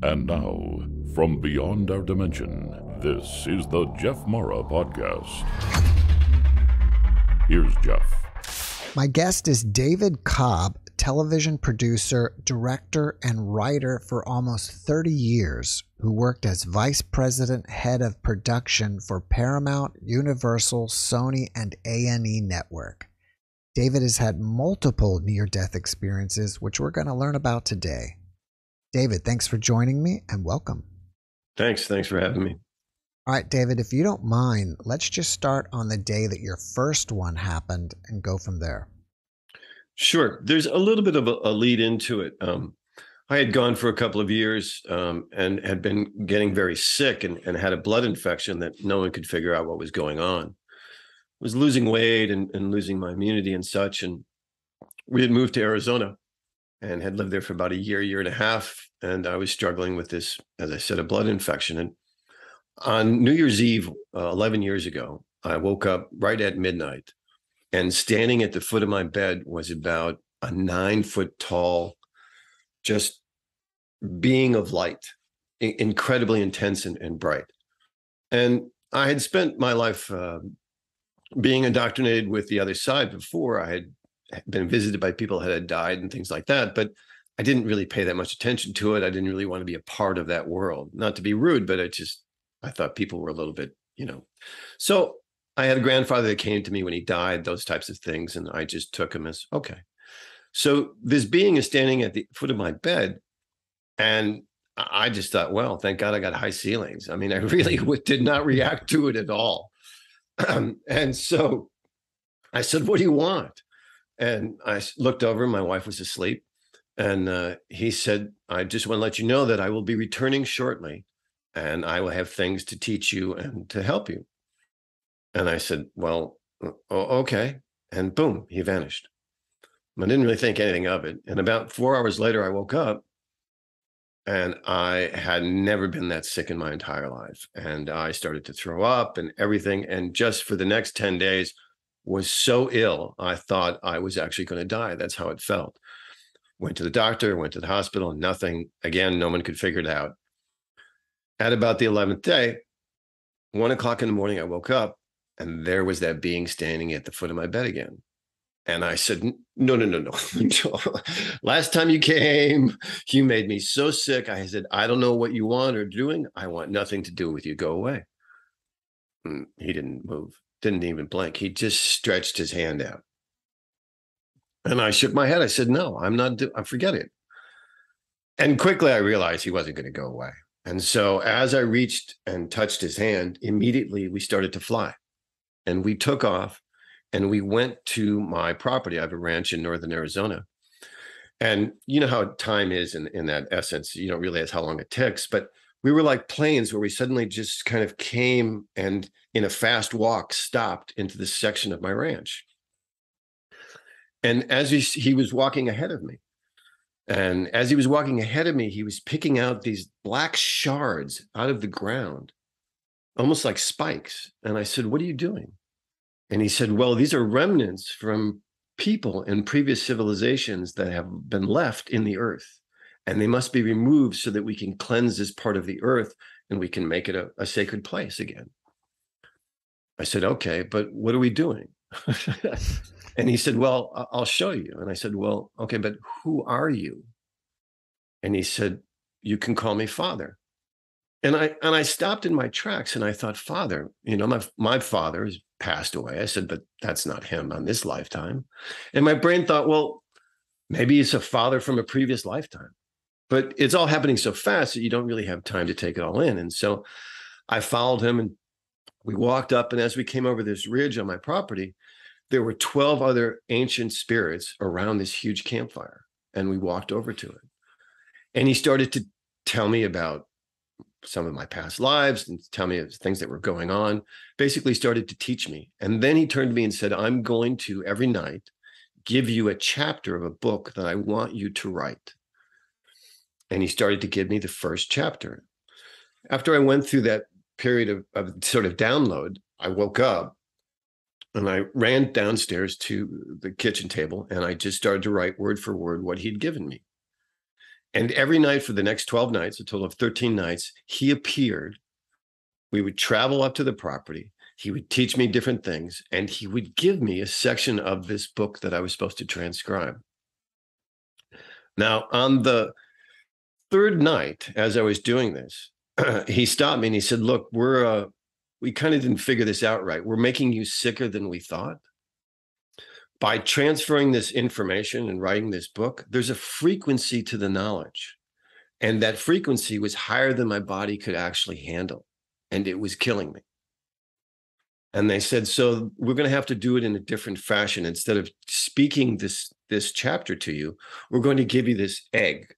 And now, from beyond our dimension, this is the Jeff Mara Podcast. Here's Jeff. My guest is David Cobb, television producer, director, and writer for almost 30 years, who worked as vice president, head of production for Paramount, Universal, Sony, and A&E Network. David has had multiple near-death experiences, which we're going to learn about today. David, thanks for joining me and welcome. Thanks for having me. All right, David, if you don't mind, let's just start on the day that your first one happened and go from there. Sure. There's a little bit of a lead into it. I had gone for a couple of years and had been getting very sick and had a blood infection that no one could figure out what was going on. Was losing weight and losing my immunity and such. And we had moved to Arizona and had lived there for about a year and a half. And I was struggling with this, as I said, a blood infection. And on New Year's Eve, 11 years ago, I woke up right at midnight, and standing at the foot of my bed was about a 9-foot tall, just being of light, incredibly intense and bright. And I had spent my life, being indoctrinated with the other side before. I had been visited by people that had died and things like that, but I didn't really pay that much attention to it. I didn't really want to be a part of that world. Not to be rude, but I thought people were a little bit, So I had a grandfather that came to me when he died, those types of things, and I just took him as, okay. So this being is standing at the foot of my bed, and I just thought, well, thank God I got high ceilings. I mean, I really did not react to it at all. And so I said, what do you want? And I looked over, my wife was asleep. And he said, I just want to let you know that I will be returning shortly and I will have things to teach you and to help you. And I said, well, okay. And boom, he vanished. I didn't really think anything of it. And about 4 hours later, I woke up and I had never been that sick in my entire life. And I started to throw up and everything. And just for the next 10 days was so ill, I thought I was actually going to die. That's how it felt. Went to the doctor, went to the hospital, nothing. Again, no one could figure it out. At about the 11th day, 1 o'clock in the morning, I woke up and there was that being standing at the foot of my bed again. And I said, no. Last time you came, you made me so sick. I said, I don't know what you want or doing. I want nothing to do with you. Go away. And he didn't move, didn't even blink. He just stretched his hand out. And I shook my head. I said, no, I'm not. Forget it. And quickly I realized he wasn't going to go away. And so as I reached and touched his hand, immediately we started to fly and we took off. And we went to my property. I have a ranch in Northern Arizona. And you know how time is in that essence. You don't realize how long it takes. But we were like planes where we suddenly just kind of came and in a fast walk stopped into this section of my ranch. And as he was walking ahead of me. And as he was walking ahead of me, he was picking out these black shards out of the ground, almost like spikes. And I said, what are you doing? And he said, well, these are remnants from people in previous civilizations that have been left in the earth, and they must be removed so that we can cleanse this part of the earth and we can make it a sacred place again. I said, okay, but what are we doing? And he said, well, I'll show you. And I said, well, okay, but who are you? And he said, you can call me Father. And I stopped in my tracks and I thought, Father, my father is passed away. I said, but that's not him on this lifetime. And my brain thought, well, maybe it's a father from a previous lifetime, but it's all happening so fast that you don't really have time to take it all in. And so I followed him and we walked up. And as we came over this ridge on my property, there were 12 other ancient spirits around this huge campfire. And we walked over to it. And he started to tell me about some of my past lives and tell me things that were going on, basically started to teach me. And then he turned to me and said, I'm going to every night give you a chapter of a book that I want you to write. And he started to give me the first chapter. After I went through that period of sort of download, I woke up and I ran downstairs to the kitchen table and I just started to write word for word what he'd given me. And every night for the next 12 nights, a total of 13 nights, he appeared. We would travel up to the property. He would teach me different things, and he would give me a section of this book that I was supposed to transcribe. Now, on the third night, as I was doing this, he stopped me and he said, look, we kind of didn't figure this out right. We're making you sicker than we thought. By transferring this information and writing this book, there's a frequency to the knowledge. And that frequency was higher than my body could actually handle. And it was killing me. And they said, so we're going to have to do it in a different fashion. Instead of speaking this chapter to you, we're going to give you this egg.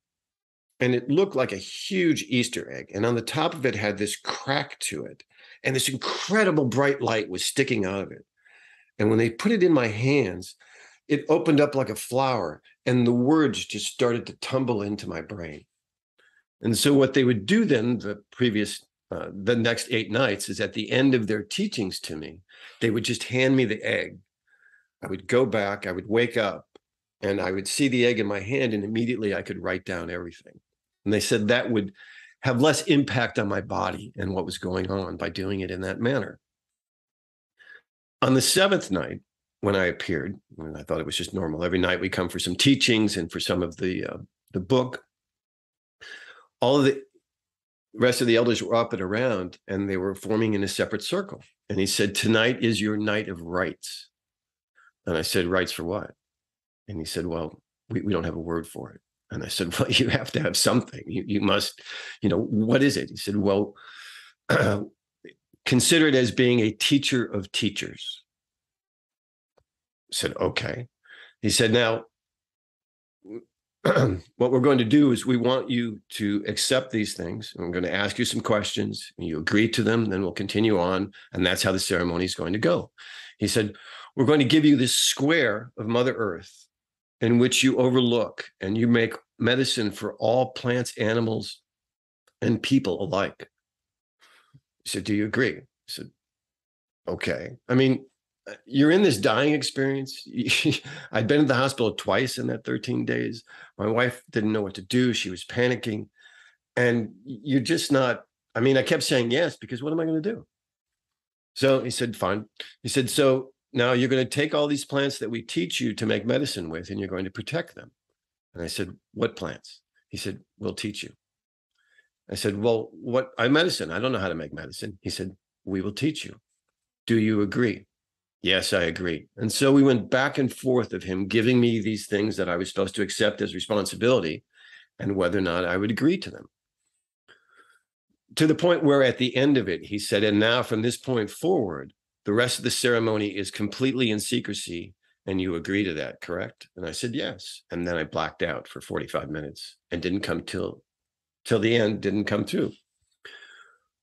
And it looked like a huge Easter egg. And on the top of it had this crack to it. And this incredible bright light was sticking out of it. And when they put it in my hands, it opened up like a flower. And the words just started to tumble into my brain. And so what they would do then, the next 8 nights, is at the end of their teachings to me, they would just hand me the egg. I would go back, I would wake up, and I would see the egg in my hand, and immediately I could write down everything. And they said that would have less impact on my body and what was going on by doing it in that manner. On the 7th night, when I appeared, and I thought it was just normal, every night we come for some teachings and for some of the book, all of the rest of the elders were up and around, and they were forming in a separate circle. And he said, tonight is your night of rites. And I said, rites for what? And he said, well, we don't have a word for it. And I said, well, you have to have something. You must, what is it? He said, well, consider it as being a teacher of teachers. I said, okay. He said, now, what we're going to do is we want you to accept these things. I'm going to ask you some questions, and you agree to them, then we'll continue on. And that's how the ceremony is going to go. He said, we're going to give you this square of Mother Earth in which you overlook and you make medicine for all plants, animals, and people alike. I said, do you agree? I said, okay. I mean, you're in this dying experience. I'd been in the hospital twice in that 13 days. My wife didn't know what to do. She was panicking. And you're just not, I mean, I kept saying yes, because what am I going to do? So he said, fine. He said, so now you're going to take all these plants that we teach you to make medicine with, and you're going to protect them. And I said, what plants? He said, we'll teach you. I said, well, what? I don't know how to make medicine. He said, we will teach you. Do you agree? Yes, I agree. And so we went back and forth of him giving me these things that I was supposed to accept as responsibility and whether or not I would agree to them. To the point where at the end of it, he said, and now from this point forward, the rest of the ceremony is completely in secrecy, and you agree to that, correct? And I said, yes. And then I blacked out for 45 minutes and didn't come till the end, didn't come through.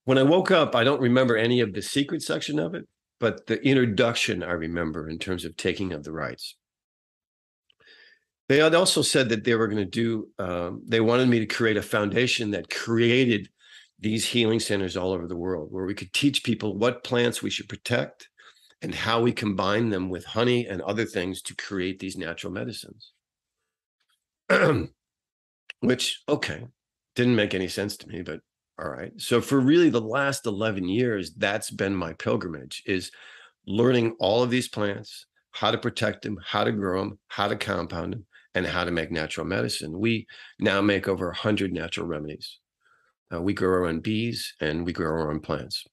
When I woke up, I don't remember any of the secret section of it, but the introduction I remember in terms of taking of the rites. They had also said that they were going to do, they wanted me to create a foundation that created these healing centers all over the world, where we could teach people what plants we should protect and how we combine them with honey and other things to create these natural medicines. Which, okay, didn't make any sense to me, but all right. So for really the last 11 years, that's been my pilgrimage, is learning all of these plants, how to protect them, how to grow them, how to compound them, and how to make natural medicine. We now make over 100 natural remedies. We grow our own bees, and we grow our own plants.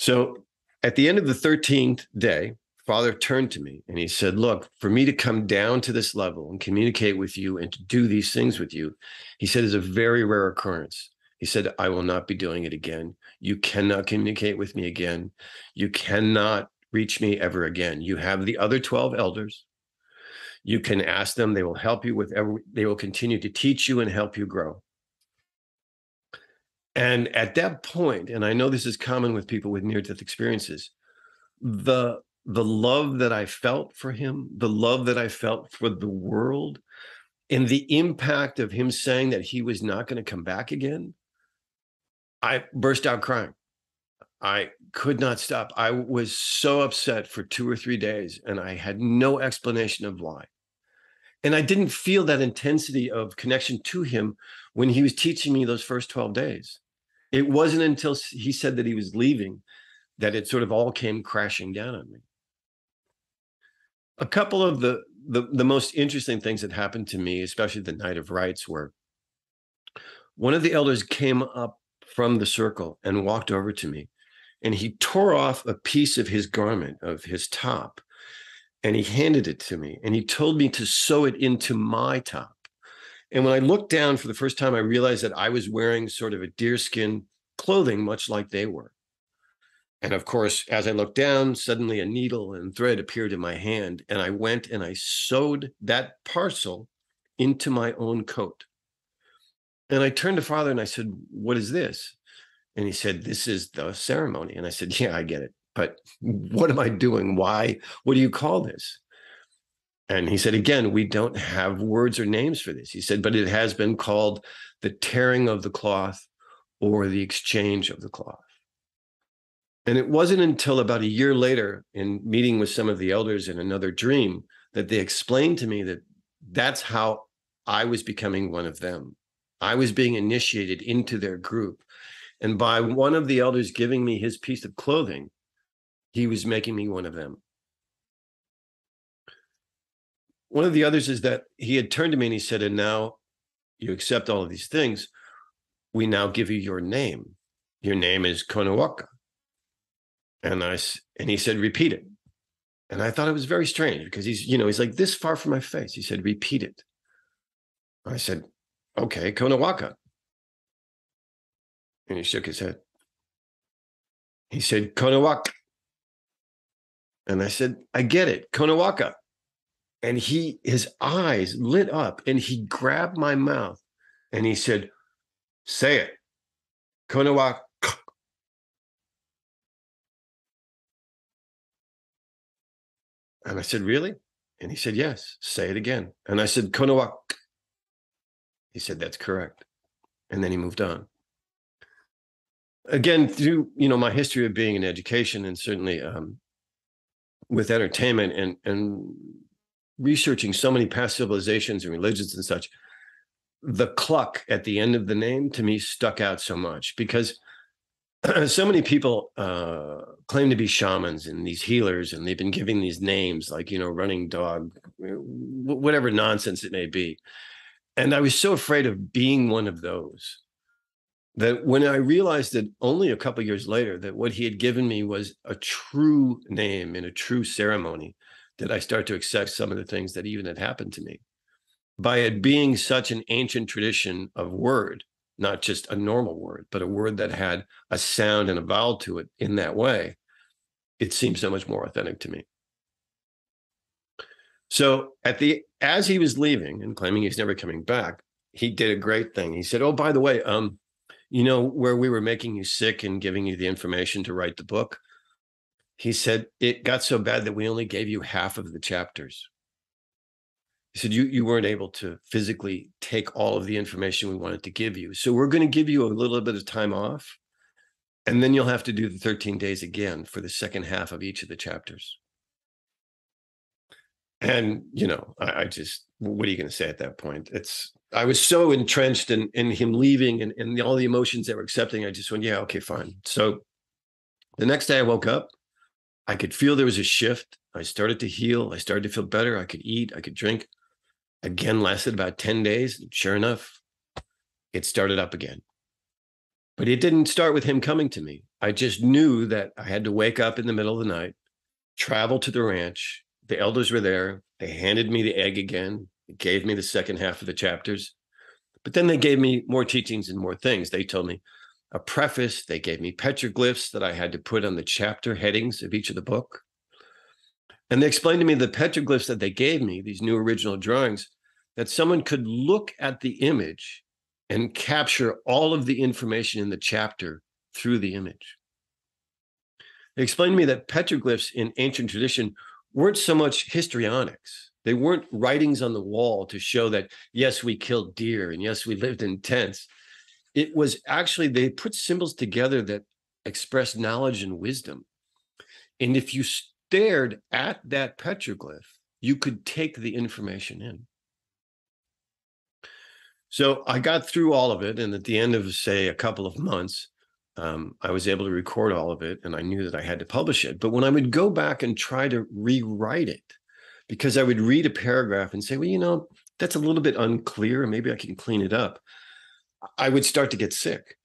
So at the end of the 13th day, Father turned to me and he said, look, for me to come down to this level and communicate with you and to do these things with you, he said, is a very rare occurrence. He said, I will not be doing it again. You cannot communicate with me again. You cannot reach me ever again. You have the other 12 elders. You can ask them, they will help you with every, they will continue to teach you and help you grow. And at that point, and I know this is common with people with near-death experiences, the love that I felt for him, the love that I felt for the world, and the impact of him saying that he was not going to come back again, I burst out crying. I could not stop. I was so upset for 2 or 3 days, and I had no explanation of why. And I didn't feel that intensity of connection to him when he was teaching me those first 12 days. It wasn't until he said that he was leaving that it sort of all came crashing down on me. A couple of the most interesting things that happened to me, especially the Night of Rites, were one of the elders came up from the circle and walked over to me, and he tore off a piece of his garment, of his top, and he handed it to me, and he told me to sew it into my top. And when I looked down for the first time, I realized that I was wearing sort of a deerskin clothing, much like they were. And of course, as I looked down, suddenly a needle and thread appeared in my hand, and I went and I sewed that parcel into my own coat. And I turned to Father and I said, "What is this?" And he said, "This is the ceremony." And I said, "Yeah, I get it. But what am I doing? Why? What do you call this?" And he said, "Again, we don't have words or names for this." He said, "But it has been called the tearing of the cloth or the exchange of the cloth." And it wasn't until about a year later, in meeting with some of the elders in another dream, that they explained to me that that's how I was becoming one of them. I was being initiated into their group. And by one of the elders giving me his piece of clothing, he was making me one of them. One of the others is that he had turned to me and he said, "And now you accept all of these things. We now give you your name. Your name is Konahwhaka." And he said, "Repeat it." And I thought it was very strange because he's like this far from my face. He said, "Repeat it." I said, "Okay, Konahwhaka." And he shook his head. He said, "Konahwhaka." And I said, "I get it, Konahwhaka." And his eyes lit up and he grabbed my mouth and he said, "Say it, Konahwhaka." And I said, "Really?" And he said, "Yes, say it again." And I said, "Konahwhaka." He said, "That's correct." And then he moved on. Again, through my history of being in education and certainly with entertainment and researching so many past civilizations and religions and such, the cluck at the end of the name to me stuck out so much because so many people claim to be shamans and these healers, and they've been giving these names like, running dog, whatever nonsense it may be. And I was so afraid of being one of those that when I realized that only a couple of years later that what he had given me was a true name and a true ceremony, did I start to accept some of the things that even had happened to me. By it being such an ancient tradition of word, not just a normal word, but a word that had a sound and a vowel to it in that way, it seemed so much more authentic to me. So as he was leaving and claiming he's never coming back, he did a great thing. He said, "Oh, by the way, where we were making you sick and giving you the information to write the book," he said, "it got so bad that we only gave you half of the chapters." He said, you weren't able to physically take all of the information we wanted to give you. So we're going to give you a little bit of time off, and then you'll have to do the 13 days again for the second half of each of the chapters. And, I just, what are you going to say at that point? I was so entrenched in him leaving and all the emotions that were accepting. I just went, yeah, okay, fine. So the next day I woke up. I could feel there was a shift. I started to heal. I started to feel better. I could eat. I could drink. Again, lasted about 10 days. Sure enough, it started up again. But it didn't start with him coming to me. I just knew that I had to wake up in the middle of the night, travel to the ranch. The elders were there. They handed me the egg again. It gave me the second half of the chapters. But then they gave me more teachings and more things. They told me a preface. They gave me petroglyphs that I had to put on the chapter headings of each of the book. And they explained to me the petroglyphs that they gave me, these new original drawings, that someone could look at the image and capture all of the information in the chapter through the image. They explained to me that petroglyphs in ancient tradition weren't so much histrionics. They weren't writings on the wall to show that, yes, we killed deer and yes, we lived in tents. It was actually, they put symbols together that express knowledge and wisdom. And if you stared at that petroglyph, you could take the information in. So I got through all of it. And at the end of, say, a couple of months, I was able to record all of it. And I knew that I had to publish it. But when I would go back and try to rewrite it, because I would read a paragraph and say, well, you know, that's a little bit unclear. Maybe I can clean it up. I would start to get sick.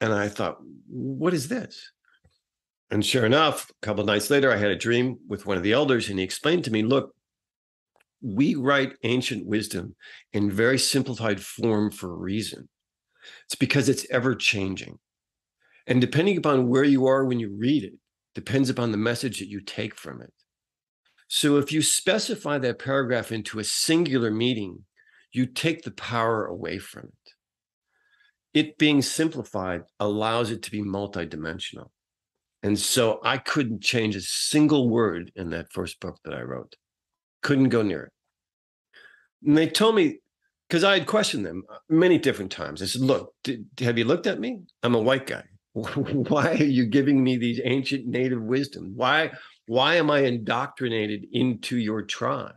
And I thought, what is this? And sure enough, a couple of nights later, I had a dream with one of the elders. And he explained to me, look, we write ancient wisdom in very simplified form for a reason. It's because it's ever changing. And depending upon where you are when you read it, depends upon the message that you take from it. So if you specify that paragraph into a singular meaning, you take the power away from it. It being simplified allows it to be multidimensional. And so I couldn't change a single word in that first book that I wrote. Couldn't go near it. And they told me, because I had questioned them many different times. I said, look, have you looked at me? I'm a white guy. Why are you giving me these ancient native wisdom? Why am I indoctrinated into your tribe?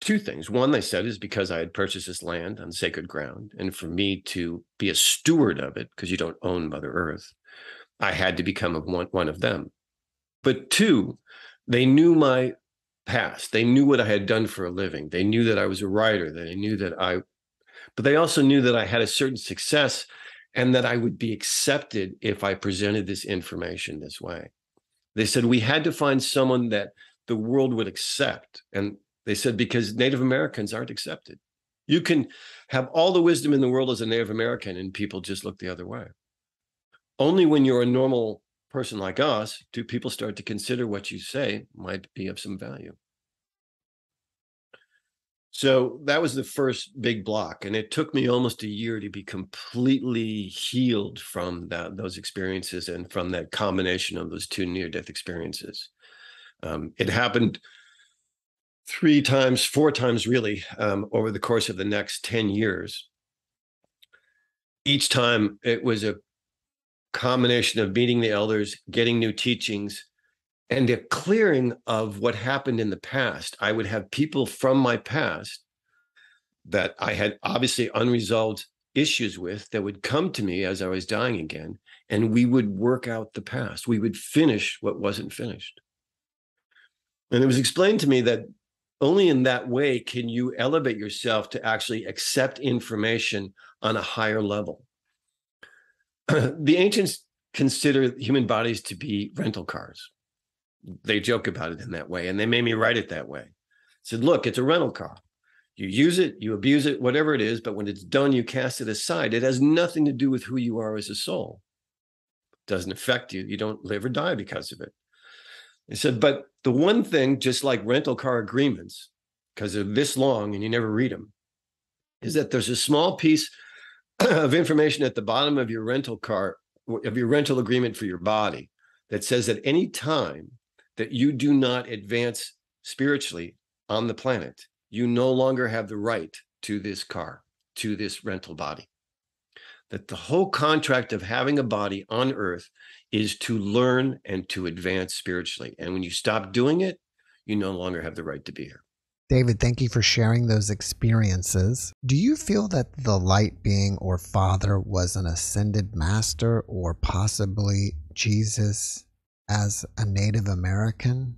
Two things. One, they said, is because I had purchased this land on sacred ground. And for me to be a steward of it, because you don't own Mother Earth, I had to become one of them. But two, they knew my past. They knew what I had done for a living. They knew that I was a writer. They knew that but they also knew that I had a certain success and that I would be accepted if I presented this information this way. They said we had to find someone that the world would accept. And they said, because Native Americans aren't accepted. You can have all the wisdom in the world as a Native American and people just look the other way. Only when you're a normal person like us, do people start to consider what you say might be of some value. So that was the first big block. And it took me almost a year to be completely healed from those experiences and from that combination of those two near-death experiences. It happened four times really, over the course of the next 10 years. Each time it was a combination of meeting the elders, getting new teachings, and a clearing of what happened in the past. I would have people from my past that I had obviously unresolved issues with that would come to me as I was dying again, and we would work out the past. We would finish what wasn't finished. And it was explained to me that only in that way can you elevate yourself to actually accept information on a higher level. The ancients consider human bodies to be rental cars. They joke about it in that way, and they made me write it that way. I said, look, it's a rental car. You use it, you abuse it, whatever it is, but when it's done, you cast it aside. It has nothing to do with who you are as a soul. It doesn't affect you. You don't live or die because of it. They said, but the one thing, just like rental car agreements, because they're this long and you never read them, is that there's a small piece of information at the bottom of your rental car, of your rental agreement for your body, that says that any time that you do not advance spiritually on the planet, you no longer have the right to this car, to this rental body. That the whole contract of having a body on Earth is to learn and to advance spiritually. And when you stop doing it, you no longer have the right to be here. David, thank you for sharing those experiences. Do you feel that the light being or Father was an ascended master or possibly Jesus as a Native American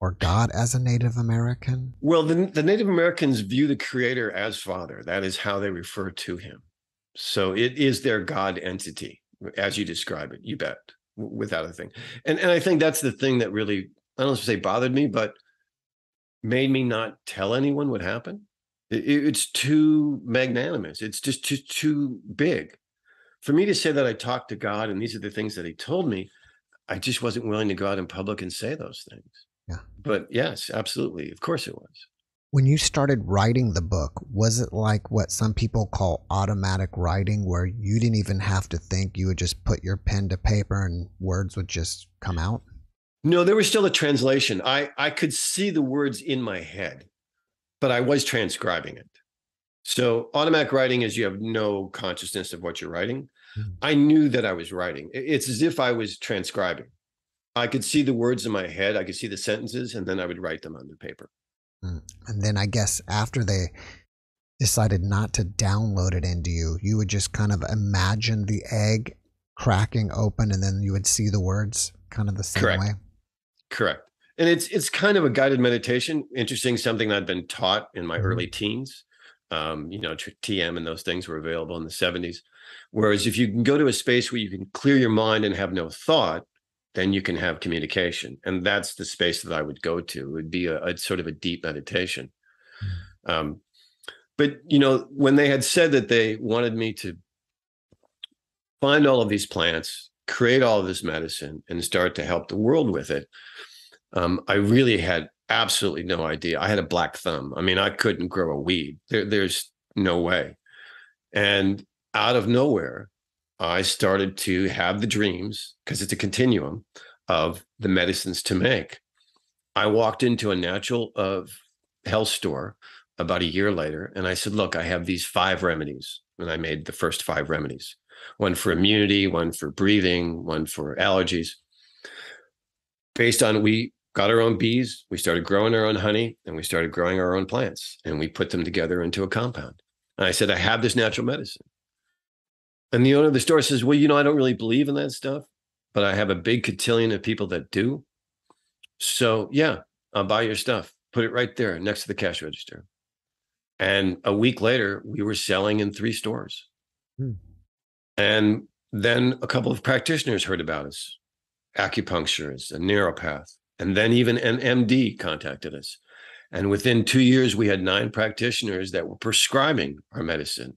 or God as a Native American? Well, the Native Americans view the Creator as Father. That is how they refer to him. So it is their God entity, as you describe it, you bet, without a thing. And I think that's the thing that really, I don't want to say bothered me, but made me not tell anyone what happened. It's too magnanimous. It's just too big. For me to say that I talked to God and these are the things that he told me, I just wasn't willing to go out in public and say those things. Yeah. But yes, absolutely. Of course it was. When you started writing the book, was it like what some people call automatic writing, where you didn't even have to think? You would just put your pen to paper and words would just come out? No, there was still a translation. I could see the words in my head, but I was transcribing it. So automatic writing is you have no consciousness of what you're writing. I knew that I was writing. It's as if I was transcribing. I could see the words in my head. I could see the sentences, and then I would write them on the paper. And then I guess after they decided not to download it into you, you would just kind of imagine the egg cracking open and then you would see the words kind of the same way? Correct. And it's kind of a guided meditation. Interesting, something I'd been taught in my early teens. You know, TM and those things were available in the 70s. Whereas if you can go to a space where you can clear your mind and have no thought, then you can have communication. And that's the space that I would go to. It would be a sort of a deep meditation. But, you know, when they had said that they wanted me to find all of these plants, create all of this medicine, and start to help the world with it, I really had absolutely no idea. I had a black thumb. I mean, I couldn't grow a weed. There's no way. And out of nowhere, I started to have the dreams, because it's a continuum of the medicines to make. I walked into a natural health store about a year later, and I said, look, I have these 5 remedies. And I made the first 5 remedies, one for immunity, one for breathing, one for allergies. Based on, we got our own bees, we started growing our own honey, and we started growing our own plants, and we put them together into a compound. And I said, I have this natural medicine. And the owner of the store says, well, you know, I don't really believe in that stuff, but I have a big cotillion of people that do. So yeah, I'll buy your stuff. Put it right there next to the cash register. And a week later, we were selling in 3 stores. And then a couple of practitioners heard about us, acupuncturists, a neuropath, and then even an MD contacted us. And within 2 years, we had 9 practitioners that were prescribing our medicine.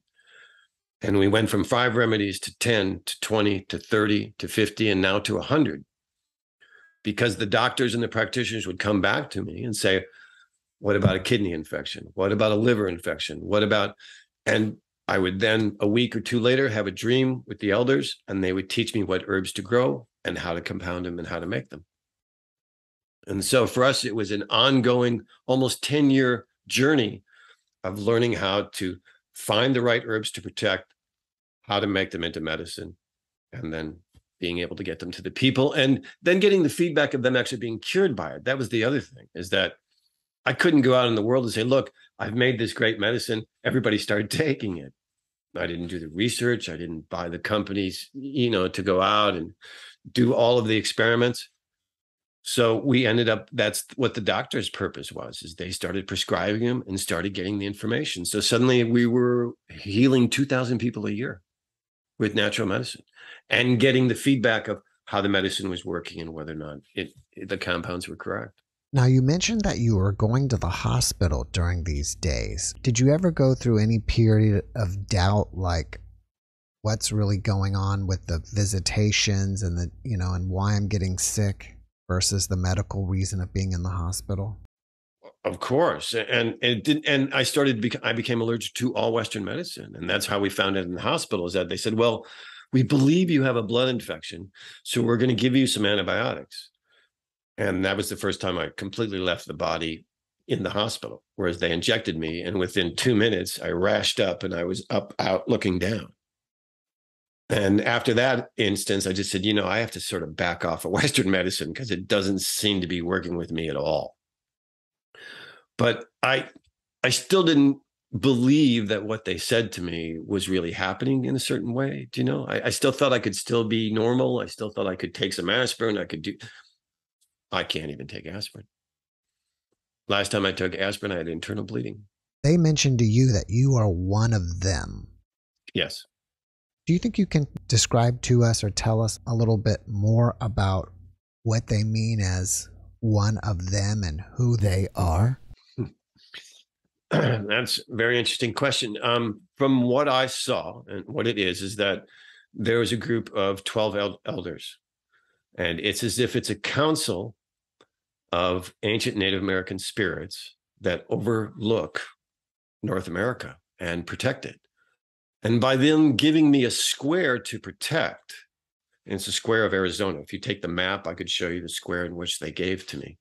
And we went from 5 remedies to 10, to 20, to 30, to 50, and now to 100. Because the doctors and the practitioners would come back to me and say, what about a kidney infection? What about a liver infection? What about, and I would then a week or 2 later have a dream with the elders, and they would teach me what herbs to grow and how to compound them and how to make them. And so for us, it was an ongoing, almost 10-year journey of learning how to find the right herbs to protect, how to make them into medicine, and then being able to get them to the people, and then getting the feedback of them actually being cured by it. That was the other thing, is that I couldn't go out in the world and say, look, I've made this great medicine. Everybody started taking it. I didn't do the research. I didn't buy the companies, you know, to go out and do all of the experiments. So we ended up, that's what the doctor's purpose was, is they started prescribing them and started getting the information. So suddenly we were healing 2,000 people a year with natural medicine and getting the feedback of how the medicine was working and whether or not the compounds were correct. Now, you mentioned that you were going to the hospital during these days. Did you ever go through any period of doubt, like what's really going on with the visitations and the, you know, and why I'm getting sick versus the medical reason of being in the hospital? Of course. And it didn't, and I became allergic to all Western medicine. And that's how we found it in the hospital, is that they said, well, we believe you have a blood infection, so we're going to give you some antibiotics. And that was the first time I completely left the body in the hospital, whereas they injected me. And within 2 minutes, I rashed up and I was up, out, looking down. And after that instance, I just said, you know, I have to sort of back off of Western medicine because it doesn't seem to be working with me at all. But I still didn't believe that what they said to me was really happening in a certain way. Do you know, I still thought I could still be normal. I still thought I could take some aspirin. I can't even take aspirin. Last time I took aspirin, I had internal bleeding. They mentioned to you that you are one of them. Yes. Do you think you can describe to us or tell us a little bit more about what they mean as one of them and who they are? That's a very interesting question. From what I saw and what it is that there was a group of 12 elders, and it's as if it's a council of ancient Native American spirits that overlook North America and protect it. And by them giving me a square to protect, and it's a square of Arizona. If you take the map, I could show you the square in which they gave to me.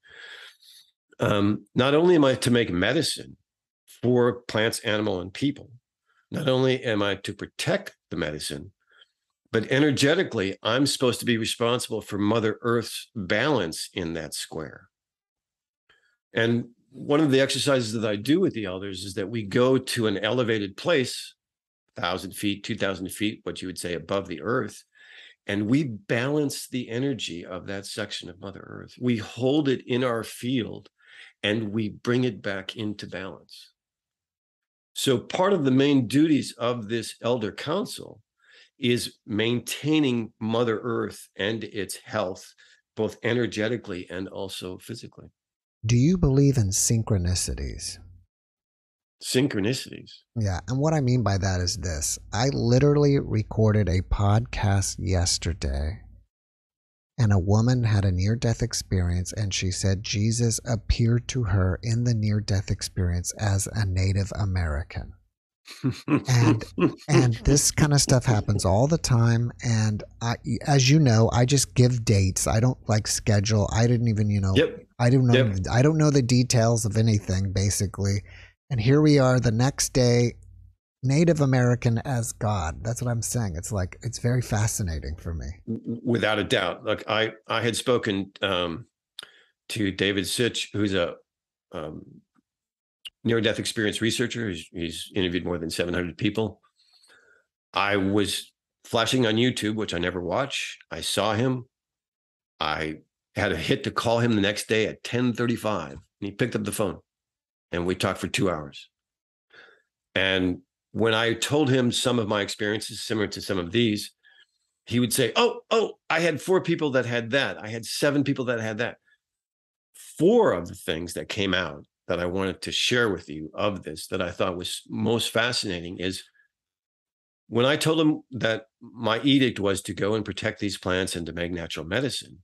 Not only am I to make medicine for plants, animal, and people, not only am I to protect the medicine, but energetically, I'm supposed to be responsible for Mother Earth's balance in that square. And one of the exercises that I do with the elders is that we go to an elevated place, 1,000 feet, 2,000 feet, what you would say above the earth, and we balance the energy of that section of Mother Earth. We hold it in our field and we bring it back into balance. So part of the main duties of this elder council is maintaining Mother Earth and its health, both energetically and also physically. Do you believe in synchronicities? Synchronicities? Yeah. And what I mean by that is this. I literally recorded a podcast yesterday, and a woman had a near-death experience, and she said Jesus appeared to her in the near-death experience as a Native American. And this kind of stuff happens all the time. And I, as you know, I just give dates. I don't like schedule. I didn't even, you know, I don't know the details of anything basically. And here we are the next day, Native American as God. That's what I'm saying. It's like, it's very fascinating for me. Without a doubt. Look, I had spoken to David Sitch, who's a, near-death experience researcher. He's interviewed more than 700 people. I was flashing on YouTube, which I never watch. I saw him. I had a hit to call him the next day at 10:35, and he picked up the phone, and we talked for 2 hours. And when I told him some of my experiences, similar to some of these, he would say, oh, I had 4 people that had that. I had 7 people that had that. 4 of the things that came out that I wanted to share with you of this that I thought was most fascinating is when I told him that my edict was to go and protect these plants and to make natural medicine,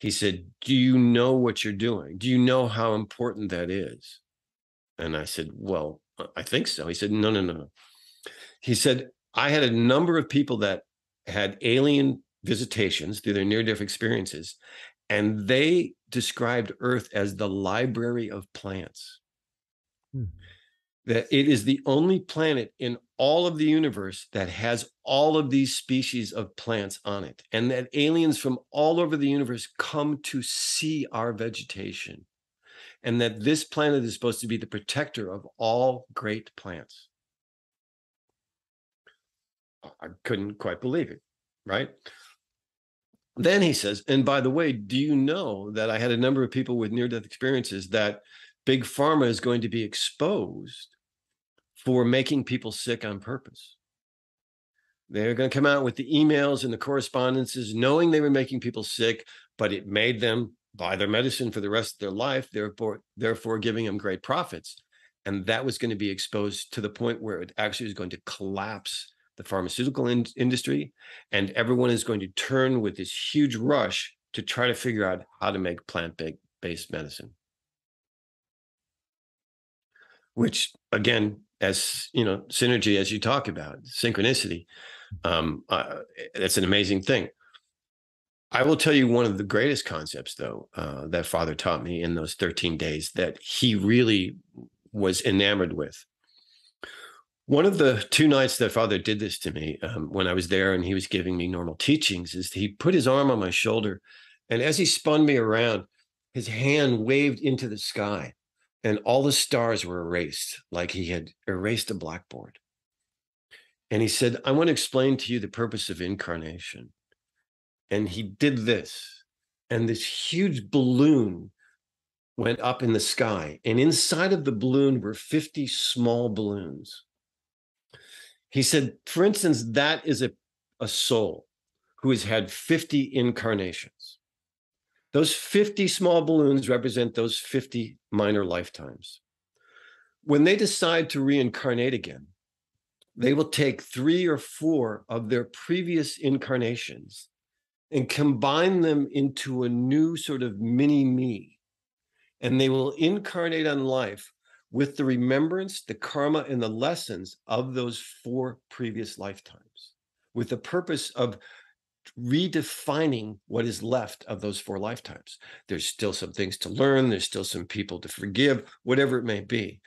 he said, do you know what you're doing? Do you know how important that is? And I said, well, I think so. He said, no. He said, I had a number of people that had alien visitations through their near-death experiences, and they described Earth as the library of plants. That it is the only planet in all of the universe that has all of these species of plants on it, and that aliens from all over the universe come to see our vegetation, and that this planet is supposed to be the protector of all great plants. I couldn't quite believe it, right? Then he says, and by the way, do you know that I had a number of people with near-death experiences that Big Pharma is going to be exposed for making people sick on purpose? They're going to come out with the emails and the correspondences knowing they were making people sick, but it made them buy their medicine for the rest of their life, therefore giving them great profits. And that was going to be exposed to the point where it actually was going to collapse the pharmaceutical industry, and everyone is going to turn with this huge rush to try to figure out how to make plant-based medicine. Which, again, as you know, synergy, as you talk about, synchronicity, that's an amazing thing. I will tell you one of the greatest concepts, though, that Father taught me in those 13 days that he really was enamored with. One of the 2 nights that Father did this to me, when I was there and he was giving me normal teachings, is he put his arm on my shoulder, and as he spun me around, his hand waved into the sky, and all the stars were erased, like he had erased a blackboard. And he said, I want to explain to you the purpose of incarnation. And he did this, and this huge balloon went up in the sky, and inside of the balloon were 50 small balloons. He said, for instance, that is a soul who has had 50 incarnations. Those 50 small balloons represent those 50 minor lifetimes. When they decide to reincarnate again, they will take 3 or 4 of their previous incarnations and combine them into a new sort of mini-me, and they will incarnate on life with the remembrance, the karma, and the lessons of those 4 previous lifetimes, with the purpose of redefining what is left of those 4 lifetimes. There's still some things to learn. There's still some people to forgive, whatever it may be.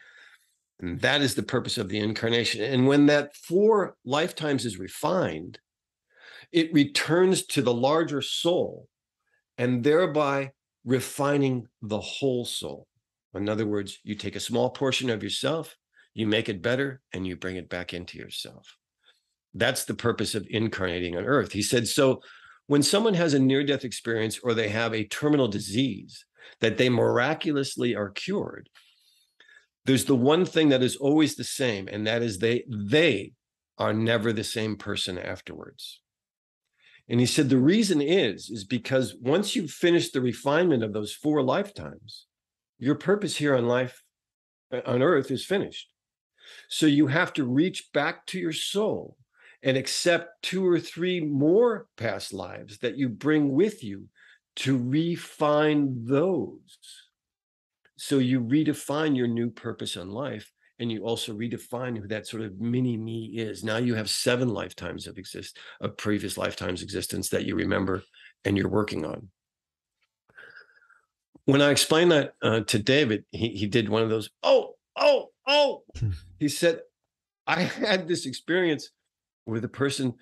And that is the purpose of the incarnation. And when that 4 lifetimes is refined, it returns to the larger soul and thereby refining the whole soul. In other words, you take a small portion of yourself, you make it better, and you bring it back into yourself. That's the purpose of incarnating on earth. He said, so when someone has a near-death experience or they have a terminal disease that they miraculously are cured, there's the one thing that is always the same, and that is they are never the same person afterwards. And he said the reason is because once you've finished the refinement of those 4 lifetimes, your purpose here on life, on earth, is finished. So you have to reach back to your soul and accept 2 or 3 more past lives that you bring with you to refine those. So you redefine your new purpose on life, and you also redefine who that sort of mini me is. Now you have 7 lifetimes of previous lifetimes existence that you remember and you're working on. When I explained that to David, he did one of those, oh. He said, I had this experience with a person,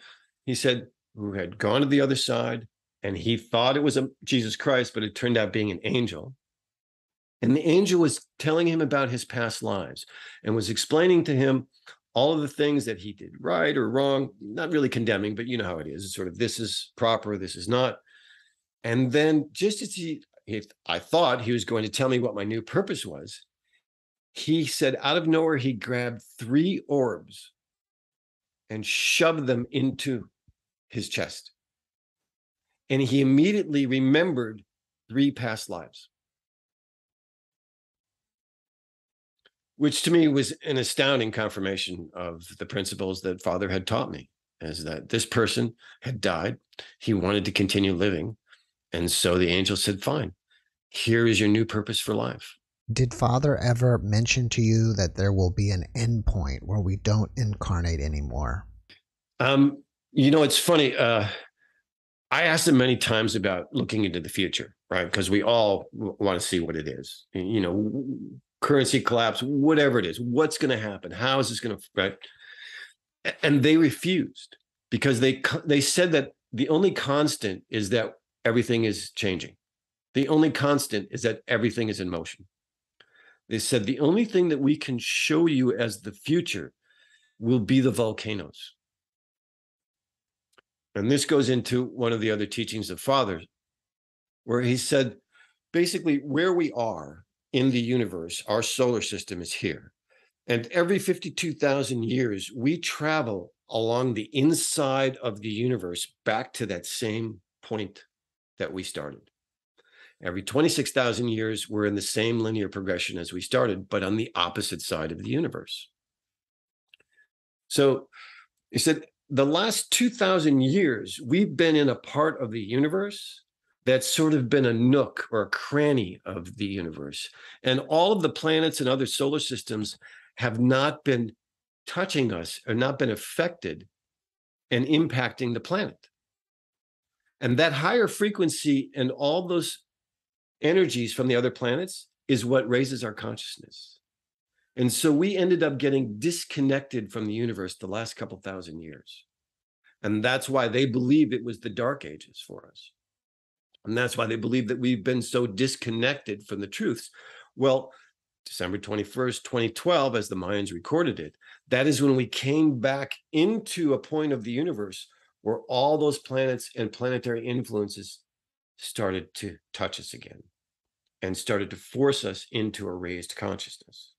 he said, who had gone to the other side, and he thought it was a Jesus Christ, but it turned out being an angel. And the angel was telling him about his past lives and was explaining to him all of the things that he did right or wrong, not really condemning, but you know how it is. It's sort of, this is proper, this is not. And then just as I thought he was going to tell me what my new purpose was, he said, out of nowhere, he grabbed 3 orbs and shoved them into his chest. And he immediately remembered 3 past lives, which to me was an astounding confirmation of the principles that Father had taught me, is that this person had died. He wanted to continue living. And so the angel said, fine, here is your new purpose for life. Did Father ever mention to you that there will be an end point where we don't incarnate anymore? You know, it's funny. I asked him many times about looking into the future, right? Because we all want to see what it is, you know, currency collapse, whatever it is, what's going to happen? How is this going to, right? And they refused because they said that the only constant is that everything is changing. The only constant is that everything is in motion. They said, the only thing that we can show you as the future will be the volcanoes. And this goes into one of the other teachings of Father, where he said, basically, where we are in the universe, our solar system is here. And every 52,000 years, we travel along the inside of the universe back to that same point that we started. Every 26,000 years, we're in the same linear progression as we started, but on the opposite side of the universe. So he said, the last 2,000 years, we've been in a part of the universe that's sort of been a nook or a cranny of the universe. And all of the planets and other solar systems have not been touching us or not been affected and impacting the planet. And that higher frequency and all those energies from the other planets is what raises our consciousness. And so we ended up getting disconnected from the universe the last couple thousand years. And that's why they believe it was the Dark Ages for us. And that's why they believe that we've been so disconnected from the truths. Well, December 21st, 2012, as the Mayans recorded it, that is when we came back into a point of the universe where all those planets and planetary influences started to touch us again and started to force us into a raised consciousness.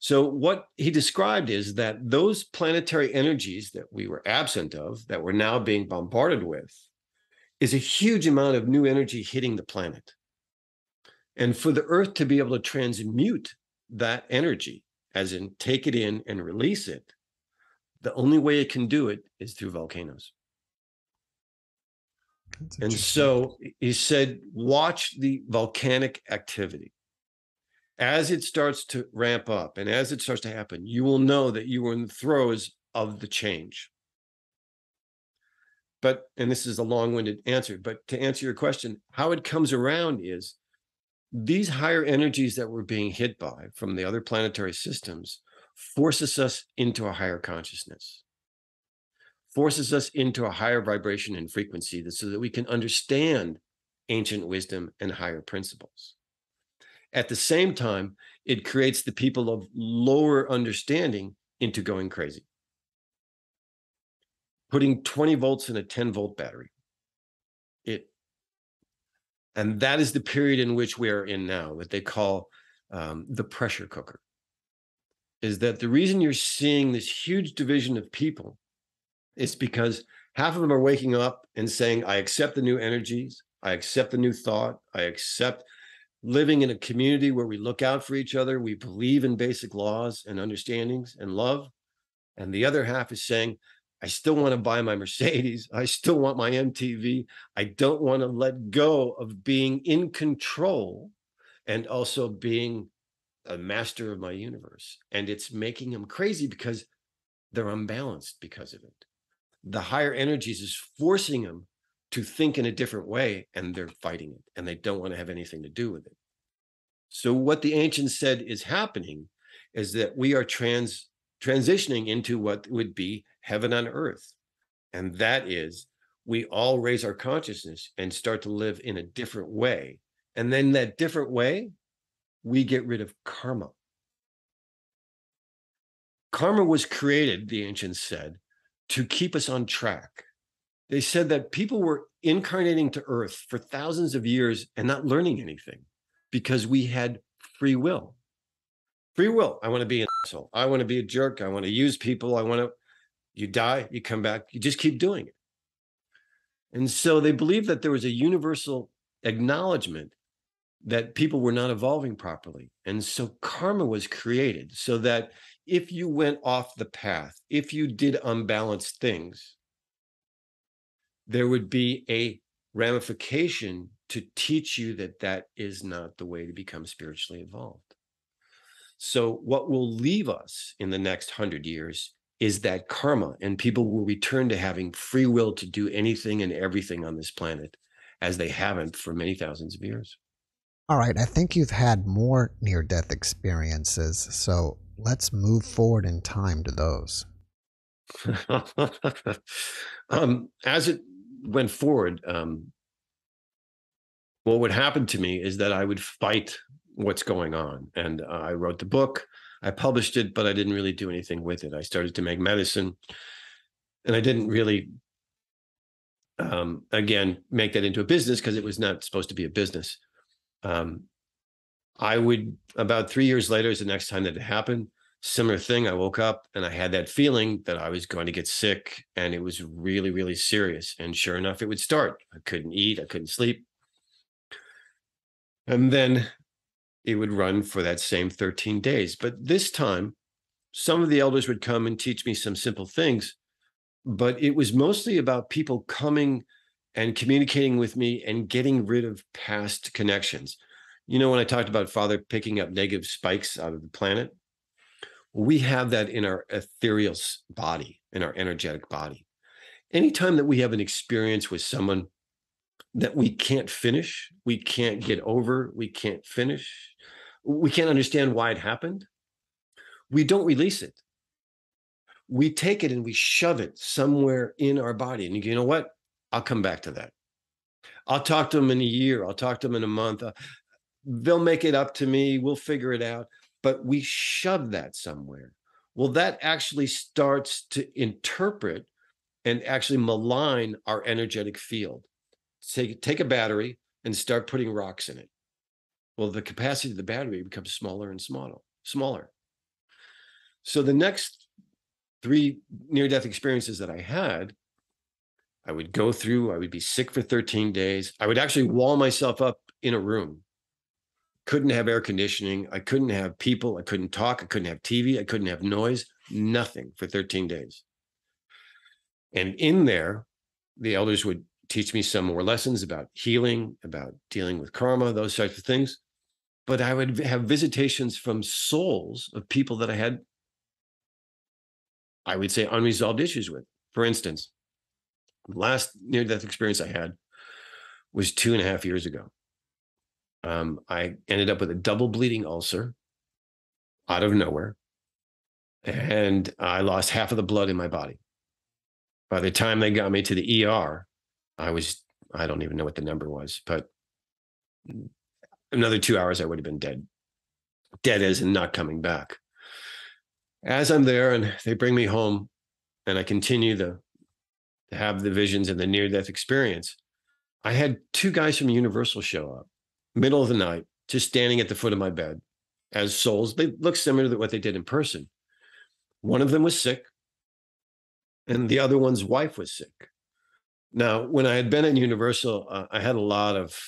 So what he described is that those planetary energies that we were absent of, that we're now being bombarded with, is a huge amount of new energy hitting the planet. And for the Earth to be able to transmute that energy, as in take it in and release it, the only way it can do it is through volcanoes. And so he said, watch the volcanic activity. As it starts to ramp up and as it starts to happen, you will know that you were in the throes of the change. But, and this is a long-winded answer, but to answer your question, how it comes around is these higher energies that we're being hit by from the other planetary systems forces us into a higher consciousness, forces us into a higher vibration and frequency so that we can understand ancient wisdom and higher principles. At the same time, it creates the people of lower understanding into going crazy. Putting 20 volts in a 10-volt battery. And that is the period in which we are in now, that they call the pressure cooker. Is that the reason you're seeing this huge division of people is because half of them are waking up and saying, I accept the new energies, I accept the new thought, I accept living in a community where we look out for each other, we believe in basic laws and understandings and love. And the other half is saying, I still want to buy my Mercedes. I still want my MTV. I don't want to let go of being in control and also being a master of my universe. And it's making them crazy because they're unbalanced because of it. The higher energies is forcing them to think in a different way, and they're fighting it, and they don't want to have anything to do with it. So what the ancients said is happening is that we are transitioning into what would be heaven on earth. And that is, we all raise our consciousness and start to live in a different way. And then that different way, we get rid of karma. Karma was created, the ancients said, to keep us on track. They said that people were incarnating to earth for thousands of years and not learning anything because we had free will. Free will. I want to be an asshole. I want to be a jerk. I want to use people. I want to, you die, you come back, you just keep doing it. And so they believed that there was a universal acknowledgement that people were not evolving properly. And so karma was created so that if you went off the path, if you did unbalanced things, there would be a ramification to teach you that that is not the way to become spiritually evolved. So what will leave us in the next 100 years is that karma, and people will return to having free will to do anything and everything on this planet as they haven't for many thousands of years. All right, I think you've had more near-death experiences, so let's move forward in time to those. As it went forward, what would happen to me is that I would fight what's going on. And I wrote the book, I published it, but I didn't really do anything with it. I started to make medicine, and I didn't really, again, make that into a business because it was not supposed to be a business. I would, about 3 years later is the next time that it happened, similar thing. I woke up and I had that feeling that I was going to get sick, and it was really, really serious. And sure enough, it would start. I couldn't eat, I couldn't sleep. And then it would run for that same 13 days. But this time, some of the elders would come and teach me some simple things, but it was mostly about people coming and communicating with me and getting rid of past connections. You know, when I talked about Father picking up negative spikes out of the planet, we have that in our ethereal body, in our energetic body. Anytime that we have an experience with someone that we can't finish, we can't get over, we can't finish, we can't understand why it happened, we don't release it. We take it and we shove it somewhere in our body. And you know what? I'll come back to that. I'll talk to them in a year. I'll talk to them in a month. They'll make it up to me. We'll figure it out. But we shove that somewhere. Well, that actually starts to interpret and actually malign our energetic field. Take a battery and start putting rocks in it. Well, the capacity of the battery becomes smaller and smaller. So the next 3 near-death experiences that I had, I would go through, I would be sick for 13 days. I would actually wall myself up in a room. Couldn't have air conditioning. I couldn't have people. I couldn't talk. I couldn't have TV. I couldn't have noise. Nothing for 13 days. And in there, the elders would teach me some more lessons about healing, about dealing with karma, those types of things. But I would have visitations from souls of people that I had, I would say, unresolved issues with. For instance, the last near-death experience I had was 2.5 years ago. I ended up with a double bleeding ulcer out of nowhere, and I lost half of the blood in my body. By the time they got me to the ER, I don't even know what the number was, but another 2 hours, I would have been dead as in not coming back. As I'm there and they bring me home and I continue to have the visions and the near-death experience, I had two guys from Universal show up, middle of the night, just standing at the foot of my bed as souls. They look similar to what they did in person. One of them was sick and the other one's wife was sick. Now, when I had been at Universal, I had a lot of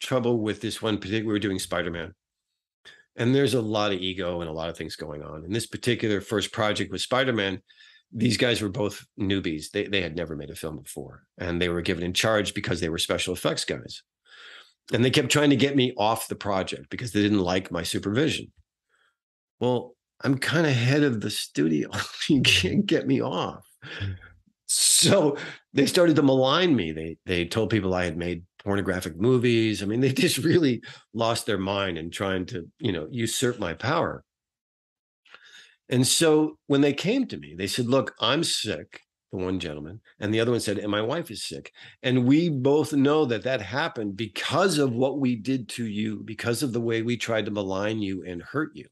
trouble with this one particular, we were doing Spider-Man. And there's a lot of ego and a lot of things going on. And this particular first project with Spider-Man, these guys were both newbies. They had never made a film before. And they were given in charge because they were special effects guys. And they kept trying to get me off the project because they didn't like my supervision. Well, I'm kind of head of the studio. You can't get me off. So they started to malign me. They told people I had made pornographic movies. I mean, they just really lost their mind in trying to, usurp my power. And so when they came to me, they said, look, I'm sick, the one gentleman, and the other one said, and my wife is sick. And we both know that happened because of what we did to you, because of the way we tried to malign you and hurt you.